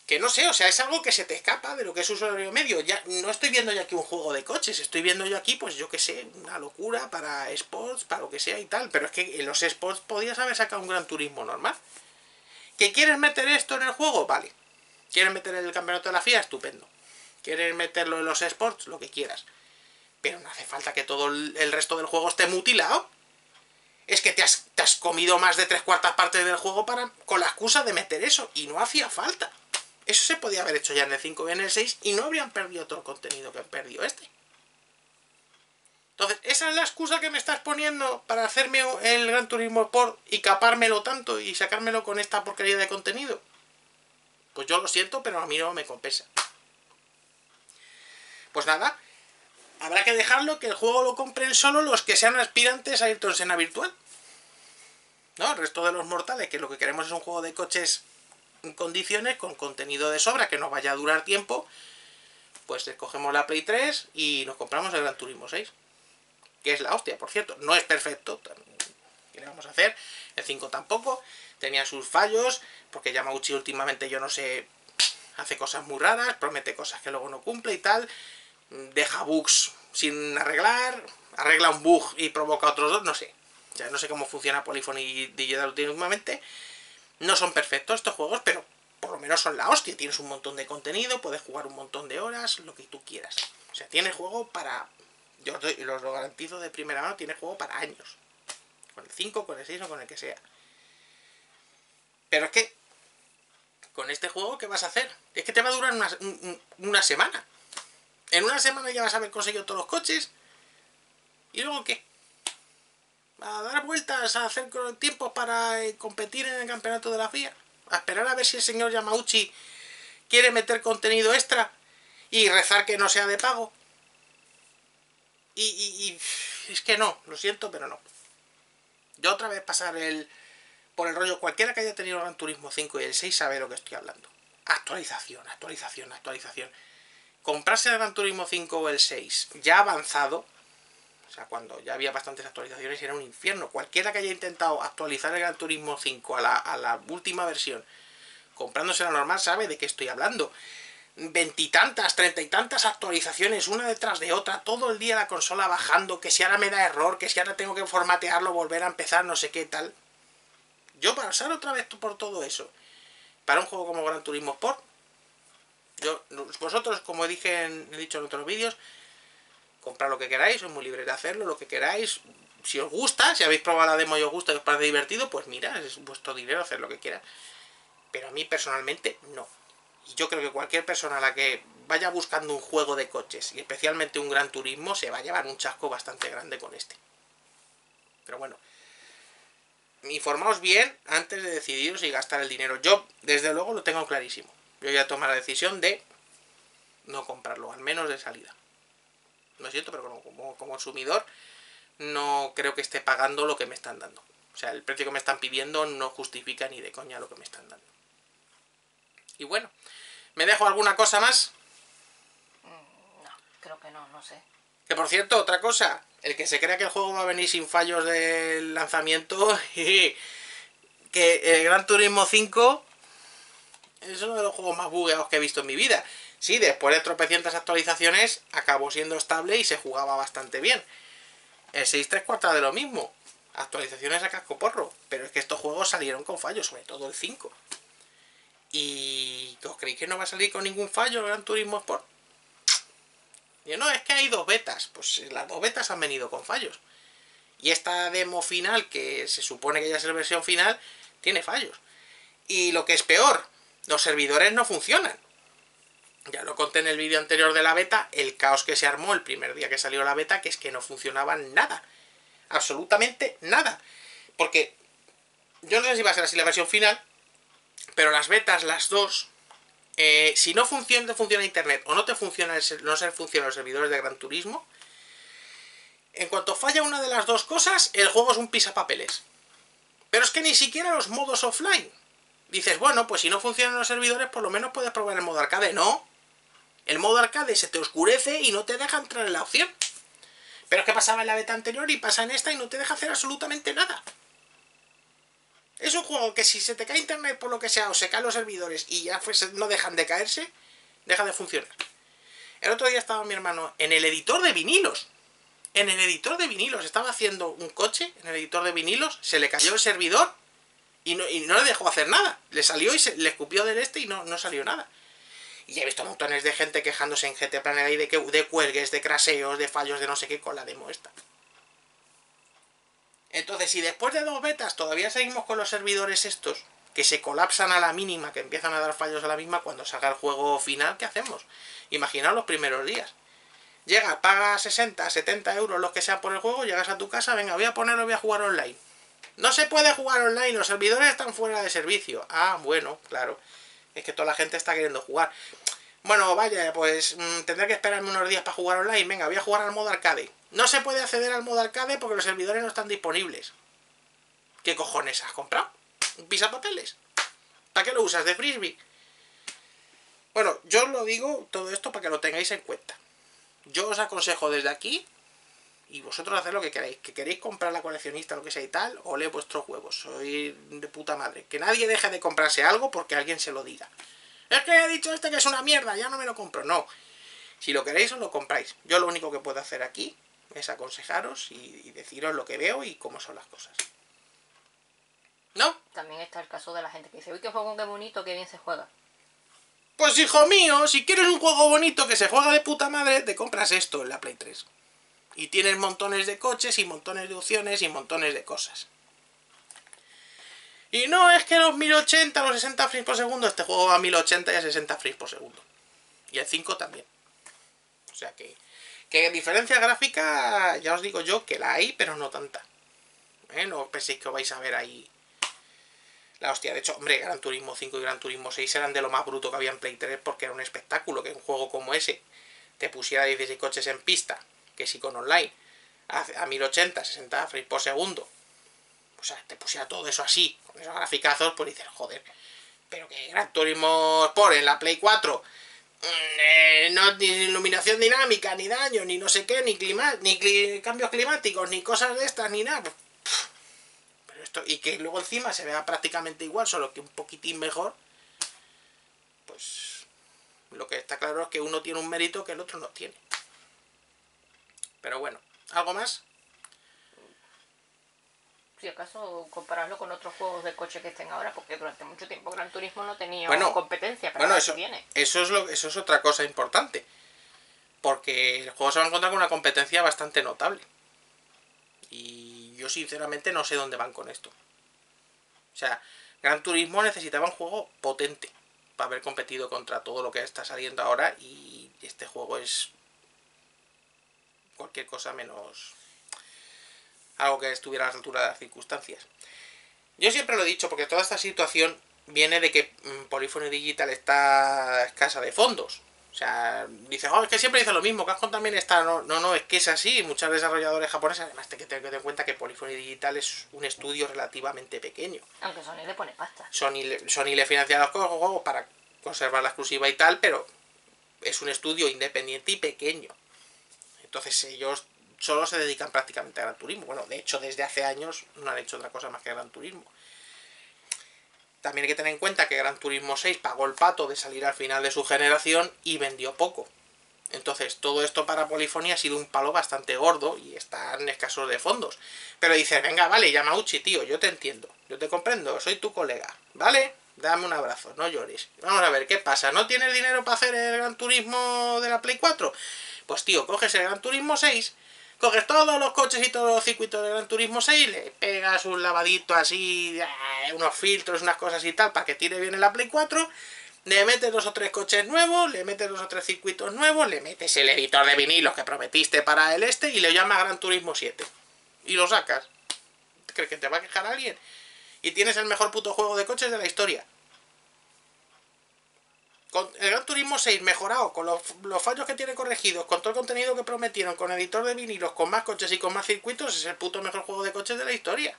Que no sé, o sea, es algo que se te escapa de lo que es usuario medio. Ya, no estoy viendo yo aquí un juego de coches, estoy viendo yo aquí, pues yo qué sé, una locura para sports, para lo que sea y tal. Pero es que en los sports podías haber sacado un Gran Turismo normal. ¿Que quieres meter esto en el juego? Vale. ¿Quieres meter el campeonato de la FIA? Estupendo. ¿Quieres meterlo en los sports? Lo que quieras. Pero no hace falta que todo el resto del juego esté mutilado. Es que te has comido más de 3/4 partes del juego con la excusa de meter eso, y no hacía falta. Eso se podía haber hecho ya en el 5 y en el 6 y no habrían perdido todo el contenido que han perdido este. Entonces, esa es la excusa que me estás poniendo para hacerme el Gran Turismo Sport y capármelo tanto y sacármelo con esta porquería de contenido. pues yo lo siento, pero a mí no me compensa. Pues nada, habrá que dejarlo, que el juego lo compren solo los que sean aspirantes a Ayrton Senna virtual, ¿no? El resto de los mortales, que lo que queremos es un juego de coches en condiciones, con contenido de sobra, que no vaya a durar tiempo, pues escogemos la Play 3 y nos compramos el Gran Turismo 6, que es la hostia, por cierto. No es perfecto, ¿qué le vamos a hacer? El 5 tampoco, tenía sus fallos, porque Yamauchi últimamente, yo no sé, hace cosas muy raras, promete cosas que luego no cumple y tal, deja bugs sin arreglar, arregla un bug y provoca otros dos, no sé. Ya no sé cómo funciona Polyphony Digital últimamente. No son perfectos estos juegos, pero por lo menos son la hostia. Tienes un montón de contenido, puedes jugar un montón de horas, lo que tú quieras. O sea, tiene juego para... yo os lo garantizo de primera mano, tiene juego para años. Con el 5, con el 6 o con el que sea. Pero es que... con este juego, ¿qué vas a hacer? Es que te va a durar una semana. En una semana ya vas a haber conseguido todos los coches. ¿Y luego qué? ¿A dar vueltas, a hacer tiempos para competir en el campeonato de la FIA? ¿A esperar a ver si el señor Yamauchi quiere meter contenido extra y rezar que no sea de pago? Y es que no, lo siento, pero no. Yo otra vez pasar por el rollo, cualquiera que haya tenido el Gran Turismo 5 y el 6 sabe lo que estoy hablando. Actualización, actualización, actualización. Comprarse el Gran Turismo 5 o el 6 ya avanzado... o sea, cuando ya había bastantes actualizaciones era un infierno. Cualquiera que haya intentado actualizar el Gran Turismo 5 a la última versión, comprándose la normal, sabe de qué estoy hablando. 20 y tantas, 30 y tantas actualizaciones, una detrás de otra, todo el día la consola bajando, que si ahora me da error, que si ahora tengo que formatearlo, volver a empezar, no sé qué tal. Yo pasar otra vez por todo eso, para un juego como Gran Turismo Sport, yo, vosotros, como he dicho en otros vídeos, comprad lo que queráis, sois muy libres de hacerlo, lo que queráis. Si os gusta, si habéis probado la demo y os gusta y os parece divertido, pues mira, es vuestro dinero, hacer lo que quieras. Pero a mí personalmente no. Y yo creo que cualquier persona a la que vaya buscando un juego de coches, y especialmente un Gran Turismo, se va a llevar un chasco bastante grande con este. Pero bueno, informaos bien antes de decidiros y gastar el dinero. Yo, desde luego, lo tengo clarísimo. Yo ya tomo la decisión de no comprarlo, al menos de salida. Lo siento, pero como consumidor no creo que esté pagando lo que me están dando. O sea, el precio que me están pidiendo no justifica ni de coña lo que me están dando. Y bueno, ¿me dejo alguna cosa más? No, creo que no, no sé. Que por cierto, otra cosa, el que se crea que el juego va a venir sin fallos del lanzamiento, que el Gran Turismo 5 es uno de los juegos más bugueados que he visto en mi vida. Sí, después de tropecientas actualizaciones, acabó siendo estable y se jugaba bastante bien. El 6 3/4 de lo mismo. Actualizaciones a cascoporro. Pero es que estos juegos salieron con fallos, sobre todo el 5. ¿Y os creéis que no va a salir con ningún fallo el Gran Turismo Sport? Yo no, es que hay dos betas. Pues las dos betas han venido con fallos. Y esta demo final, que se supone que ya es la versión final, tiene fallos. Y lo que es peor, los servidores no funcionan. Ya lo conté en el vídeo anterior de la beta, el caos que se armó el primer día que salió la beta, que es que no funcionaba nada. Absolutamente nada. Porque yo no sé si va a ser así la versión final, pero las betas, las dos, si no funciona internet o no te funciona no funcionan los servidores de Gran Turismo, en cuanto falla una de las dos cosas, el juego es un pisapapeles. Pero es que ni siquiera los modos offline. Dices, bueno, pues si no funcionan los servidores, por lo menos puedes probar el modo arcade. No. El modo arcade se te oscurece y no te deja entrar en la opción. Pero es que pasaba en la beta anterior y pasa en esta y no te deja hacer absolutamente nada. Es un juego que si se te cae internet por lo que sea, o se caen los servidores y ya pues no dejan de caerse, deja de funcionar. El otro día estaba mi hermano en el editor de vinilos. En el editor de vinilos. Estaba haciendo un coche en el editor de vinilos, se le cayó el servidor. Y no le dejó hacer nada. Le salió y le escupió del este y no salió nada. Y he visto montones de gente quejándose en GT Planet de cuelgues, de craseos, de fallos, de no sé qué con la demo esta. Entonces, si después de dos betas todavía seguimos con los servidores estos, que se colapsan a la mínima, que empiezan a dar fallos a la misma, cuando salga el juego final, ¿qué hacemos? Imaginaos los primeros días. Llegas, pagas 60, 70 euros, los que sean por el juego, llegas a tu casa, venga, voy a ponerlo, voy a jugar online. No se puede jugar online, los servidores están fuera de servicio. Ah, bueno, claro. es que toda la gente está queriendo jugar. Bueno, vaya, pues tendré que esperarme unos días para jugar online. Venga, voy a jugar al modo arcade. No se puede acceder al modo arcade porque los servidores no están disponibles. ¿Qué cojones has comprado? ¿Un pisapapeles? ¿Para qué lo usas de frisbee? Bueno, yo os lo digo todo esto para que lo tengáis en cuenta. Yo os aconsejo desde aquí, y vosotros haced lo que queráis. Que queréis comprar la coleccionista, lo que sea y tal, olé vuestros huevos. Soy de puta madre. Que nadie deje de comprarse algo porque alguien se lo diga. Es que he dicho este que es una mierda, ya no me lo compro. No, si lo queréis os lo compráis. Yo lo único que puedo hacer aquí es aconsejaros y deciros lo que veo y cómo son las cosas. ¿No? También está el caso de la gente que dice, uy, qué juego, qué bonito, qué bien se juega. Pues hijo mío, si quieres un juego bonito que se juega de puta madre, te compras esto en la Play 3. Y tienes montones de coches y montones de opciones y montones de cosas. Y no, es que los 1080, los 60 frames por segundo, este juego va a 1080 y a 60 frames por segundo. Y el 5 también. O sea que diferencia gráfica, ya os digo yo que la hay, pero no tanta. No penséis que vais a ver ahí la hostia. De hecho, hombre, Gran Turismo 5 y Gran Turismo 6 eran de lo más bruto que había en Play 3 porque era un espectáculo que un juego como ese te pusiera 16 coches en pista, que sí con online, a 1080, 60 frames por segundo. O sea, te pusiera todo eso así, con esos graficazos, pues dices, joder, pero que Gran Turismo Sport en la Play 4, no, ni iluminación dinámica, ni daño, ni no sé qué, ni cambios climáticos, ni cosas de estas, ni nada. Pero esto, y que luego encima se vea prácticamente igual, solo que un poquitín mejor, pues lo que está claro es que uno tiene un mérito que el otro no tiene. Pero bueno, ¿algo más? Si acaso compararlo con otros juegos de coche que estén ahora, porque durante mucho tiempo Gran Turismo no tenía competencia, pero bueno, eso viene. Eso es otra cosa importante, porque el juego se va a encontrar con una competencia bastante notable. Y yo sinceramente no sé dónde van con esto. O sea, Gran Turismo necesitaba un juego potente para haber competido contra todo lo que está saliendo ahora, y este juego es cualquier cosa menos algo que estuviera a la altura de las circunstancias. Yo siempre lo he dicho, porque toda esta situación viene de que Polyphony Digital está escasa de fondos. O sea, dices, oh, es que siempre dice lo mismo, Capcom también está... No, es que es así, muchos desarrolladores japoneses, además hay que tener en cuenta que Polyphony Digital es un estudio relativamente pequeño. Aunque Sony le pone pasta. Sony le financia los juegos para conservar la exclusiva y tal, pero es un estudio independiente y pequeño. Entonces ellos solo se dedican prácticamente a Gran Turismo. Bueno, de hecho, desde hace años no han hecho otra cosa más que Gran Turismo. También hay que tener en cuenta que Gran Turismo 6 pagó el pato de salir al final de su generación y vendió poco. Entonces, todo esto para Polyphony ha sido un palo bastante gordo y están escasos de fondos. Pero dices, venga, vale, Yamauchi, tío, yo te entiendo, yo te comprendo, soy tu colega, ¿vale? Dame un abrazo, no llores. Vamos a ver, ¿qué pasa? ¿No tienes dinero para hacer el Gran Turismo de la Play 4? Pues tío, coges el Gran Turismo 6... Coges todos los coches y todos los circuitos de Gran Turismo 6, le pegas un lavadito así, unos filtros, unas cosas y tal, para que tire bien en la Play 4, le metes 2 o 3 coches nuevos, le metes 2 o 3 circuitos nuevos, le metes el editor de vinilos que prometiste para el este y le llamas Gran Turismo 7. Y lo sacas. ¿Crees que te va a quejar alguien? Y tienes el mejor puto juego de coches de la historia. Con el Gran Turismo 6 mejorado, con los fallos que tiene corregidos, con todo el contenido que prometieron, con editor de vinilos, con más coches y con más circuitos, es el puto mejor juego de coches de la historia.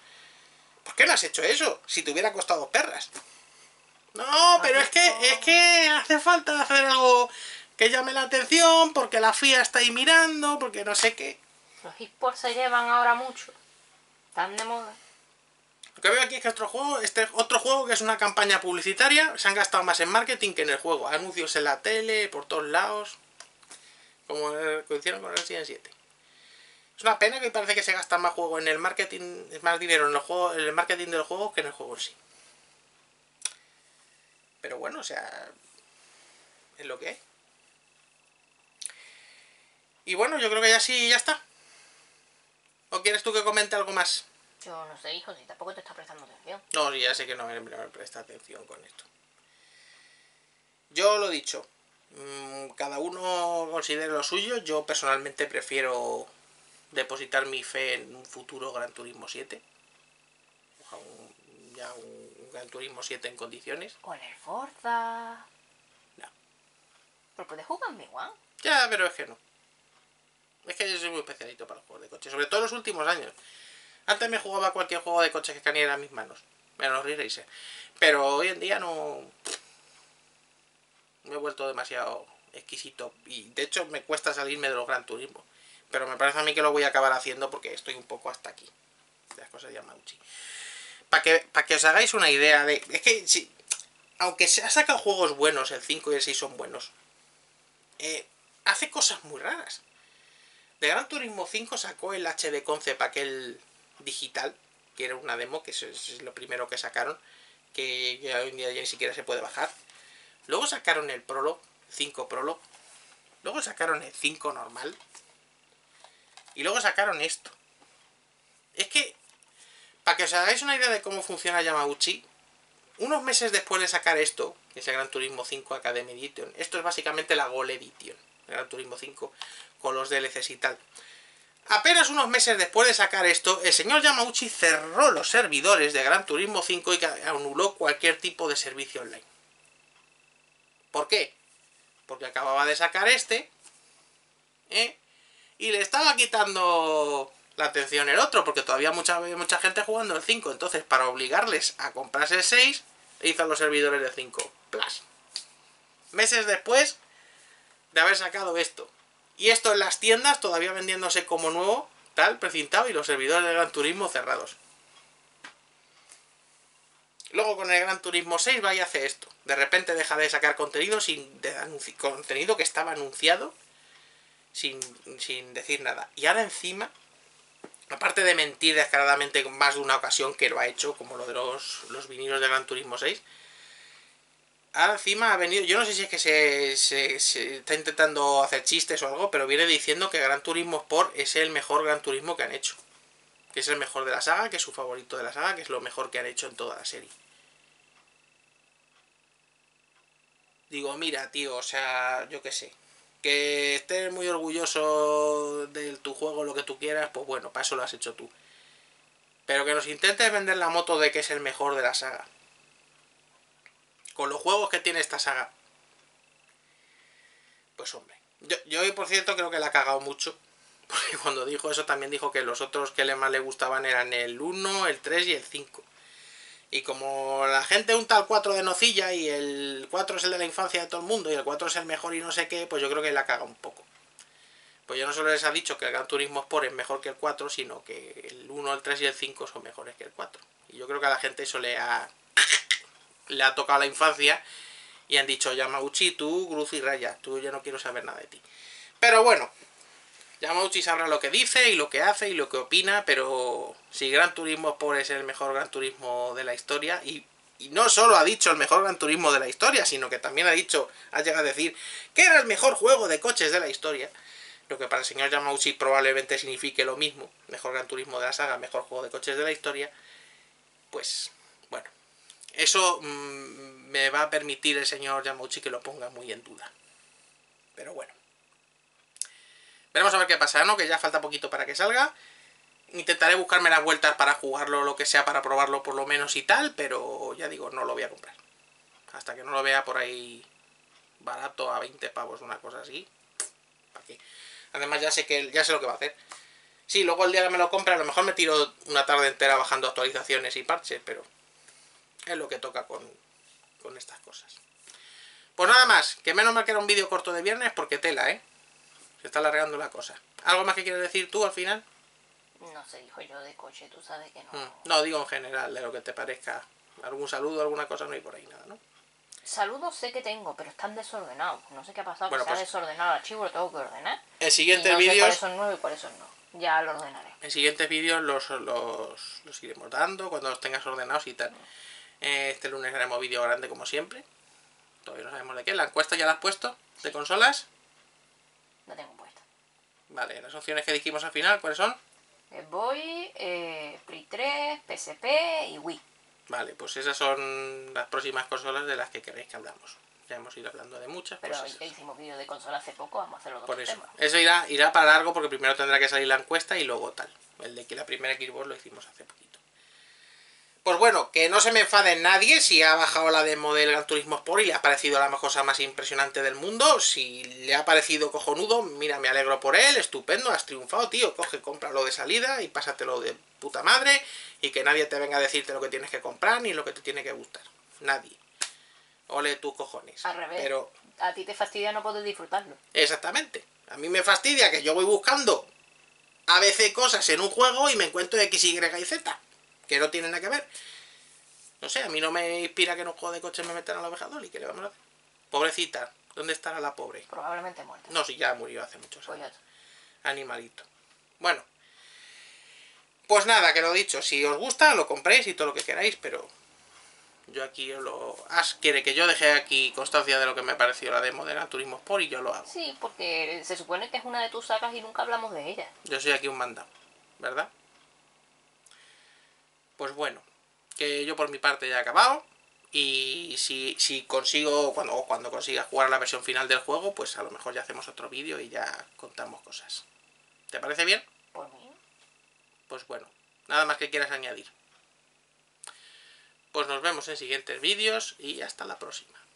¿Por qué no has hecho eso? Si te hubiera costado perras. No, pero es que hace falta hacer algo que llame la atención, porque la FIA está ahí mirando, porque no sé qué. Los eSports se llevan ahora mucho. Están de moda. Lo que veo aquí es que otro juego que es una campaña publicitaria, se han gastado más en marketing que en el juego. Anuncios en la tele, por todos lados, como lo hicieron con el Resident 7. Es una pena que parece que se gasta más juego en el marketing, más dinero en los juegos, en el marketing del juego que en el juego en sí. Pero bueno, o sea, es lo que hay. Y bueno, yo creo que ya sí, ya está. ¿O quieres tú que comente algo más? Yo no sé, hijo, si tampoco te está prestando atención. No, ya sé que no me presta atención con esto. Yo lo he dicho, cada uno considere lo suyo. Yo personalmente prefiero depositar mi fe en un futuro Gran Turismo 7. Ya un un Gran Turismo 7 en condiciones. Con el Forza. No. ¿Pero puedes jugar en Big One? Ya, pero es que no. Es que yo soy muy especialito para los juegos de coche, sobre todo en los últimos años. Antes me jugaba cualquier juego de coches que cayera en mis manos, menos los Re-Racer. Pero hoy en día no. Me he vuelto demasiado exquisito y de hecho me cuesta salirme de los Gran Turismo. Pero me parece a mí que lo voy a acabar haciendo porque estoy un poco hasta aquí. Las cosas de Yamauchi. Para que os hagáis una idea de... Es que, si, aunque se ha sacado juegos buenos, el 5 y el 6 son buenos, hace cosas muy raras. De Gran Turismo 5 sacó el HD Concept, aquel digital, que era una demo, que es lo primero que sacaron, que hoy en día ya ni siquiera se puede bajar. Luego sacaron el Prologue, 5 Prologue. Luego sacaron el 5 normal. Y luego sacaron esto. Es que, para que os hagáis una idea de cómo funciona Yamauchi, unos meses después de sacar esto, que es el Gran Turismo 5 Academy Edition, esto es básicamente la Gold Edition, el Gran Turismo 5, con los DLCs y tal. Apenas unos meses después de sacar esto, el señor Yamauchi cerró los servidores de Gran Turismo 5 y anuló cualquier tipo de servicio online. ¿Por qué? Porque acababa de sacar este, y le estaba quitando la atención el otro, porque todavía había mucha gente jugando el 5, entonces para obligarles a comprarse el 6, hizo los servidores de 5. Plus. Meses después de haber sacado esto. Y esto en las tiendas todavía vendiéndose como nuevo, tal, precintado, y los servidores de Gran Turismo cerrados. Luego con el Gran Turismo 6 va y hace esto. De repente deja de sacar contenido, contenido que estaba anunciado, sin decir nada. Y ahora encima... Aparte de mentir descaradamente con más de una ocasión que lo ha hecho, como lo de los vinilos de Gran Turismo 6. Ahora encima ha venido, yo no sé si es que se está intentando hacer chistes o algo, pero viene diciendo que Gran Turismo Sport es el mejor Gran Turismo que han hecho. Que es el mejor de la saga, que es su favorito de la saga, que es lo mejor que han hecho en toda la serie. Digo, mira, tío, o sea, yo qué sé. Que estés muy orgulloso de tu juego, lo que tú quieras, pues bueno, para eso lo has hecho tú. Pero que nos intentes vender la moto de que es el mejor de la saga. Con los juegos que tiene esta saga. Pues hombre. Yo por cierto creo que la ha cagado mucho. Porque cuando dijo eso también dijo que los otros que más le gustaban eran el 1, el 3 y el 5. Y como la gente unta el 4 de nocilla y el 4 es el de la infancia de todo el mundo y el 4 es el mejor y no sé qué, pues yo creo que la caga un poco. Pues yo no solo les ha dicho que el Gran Turismo Sport es mejor que el 4, sino que el 1, el 3 y el 5 son mejores que el 4. Y yo creo que a la gente eso le ha tocado la infancia y han dicho, Yamauchi, tú, Gruz y Raya, tú ya no quiero saber nada de ti. Pero bueno, Yamauchi sabrá lo que dice y lo que hace y lo que opina, pero... Si Gran Turismo Sport es el mejor Gran Turismo de la historia, y no solo ha dicho el mejor Gran Turismo de la historia, sino que también ha llegado a decir que era el mejor juego de coches de la historia, lo que para el señor Yamauchi probablemente signifique lo mismo, mejor Gran Turismo de la saga, mejor juego de coches de la historia, pues bueno, eso me va a permitir el señor Yamauchi que lo ponga muy en duda, pero bueno, veremos a ver qué pasa, ¿no? Que ya falta poquito para que salga. Intentaré buscarme las vueltas para jugarlo, lo que sea, para probarlo por lo menos y tal, pero ya digo, no lo voy a comprar. Hasta que no lo vea por ahí barato, a 20 pavos, una cosa así. ¿Para qué? Además ya sé lo que va a hacer. Sí, luego el día que me lo compre, a lo mejor me tiro una tarde entera bajando actualizaciones y parches, pero es lo que toca con estas cosas. Pues nada más, que menos mal que era un vídeo corto de viernes, porque tela, ¿eh? Se está alargando la cosa. ¿Algo más que quieres decir tú al final? No sé, hijo, yo de coche, tú sabes que no. No, digo en general, de lo que te parezca. Algún saludo, alguna cosa, no hay por ahí nada, ¿no? Saludos sé que tengo, pero están desordenados. No sé qué ha pasado, bueno, que pues se ha desordenado el archivo, lo tengo que ordenar. En siguientes vídeos... No sé cuáles son nuevos y cuáles son no. Ya lo ordenaré. En siguientes vídeos los iremos dando, cuando los tengas ordenados y tal. Este lunes haremos vídeo grande como siempre. Todavía no sabemos de qué. ¿La encuesta ya la has puesto? ¿De consolas? La tengo puesta. Vale, las opciones que dijimos al final, ¿cuáles son? Boy, Play 3, PSP y Wii. Vale, pues esas son las próximas consolas de las que queréis que hablamos. Ya hemos ido hablando de muchas. Pero pues hicimos vídeo de consola hace poco, vamos a hacer los dos temas. Eso irá para largo porque primero tendrá que salir la encuesta y luego tal. El de que la primera Xbox lo hicimos hace poquito. Pues bueno, que no se me enfade nadie si ha bajado la demo del Gran Turismo Sport y le ha parecido la cosa más impresionante del mundo. Si le ha parecido cojonudo, mira, me alegro por él, estupendo, has triunfado, tío. Coge, cómpralo de salida y pásatelo de puta madre y que nadie te venga a decirte lo que tienes que comprar ni lo que te tiene que gustar. Nadie. Ole tus cojones. Al revés. Pero a ti te fastidia no poder disfrutarlo. Exactamente. A mí me fastidia que yo voy buscando a veces cosas en un juego y me encuentro X, Y y Z. Que no tienen nada que ver. No sé, a mí no me inspira que en un juego de coches me metan a la oveja Dolly. ¿Qué le vamos a hacer? Pobrecita. ¿Dónde estará la pobre? Probablemente muerta. No, sí, ya murió hace muchos años. Animalito. Bueno. Pues nada, que lo dicho. Si os gusta, lo compréis y todo lo que queráis, pero yo aquí lo... As quiere que yo deje aquí constancia de lo que me pareció la demo de Gran Turismo Sport y yo lo hago. Sí, porque se supone que es una de tus sagas y nunca hablamos de ella. Yo soy aquí un mandado, ¿verdad? Pues bueno, que yo por mi parte ya he acabado y si consigo, cuando consiga jugar la versión final del juego, pues a lo mejor ya hacemos otro vídeo y ya contamos cosas. ¿Te parece bien? Por mí. Pues bueno, nada más que quieras añadir. Pues nos vemos en siguientes vídeos y hasta la próxima.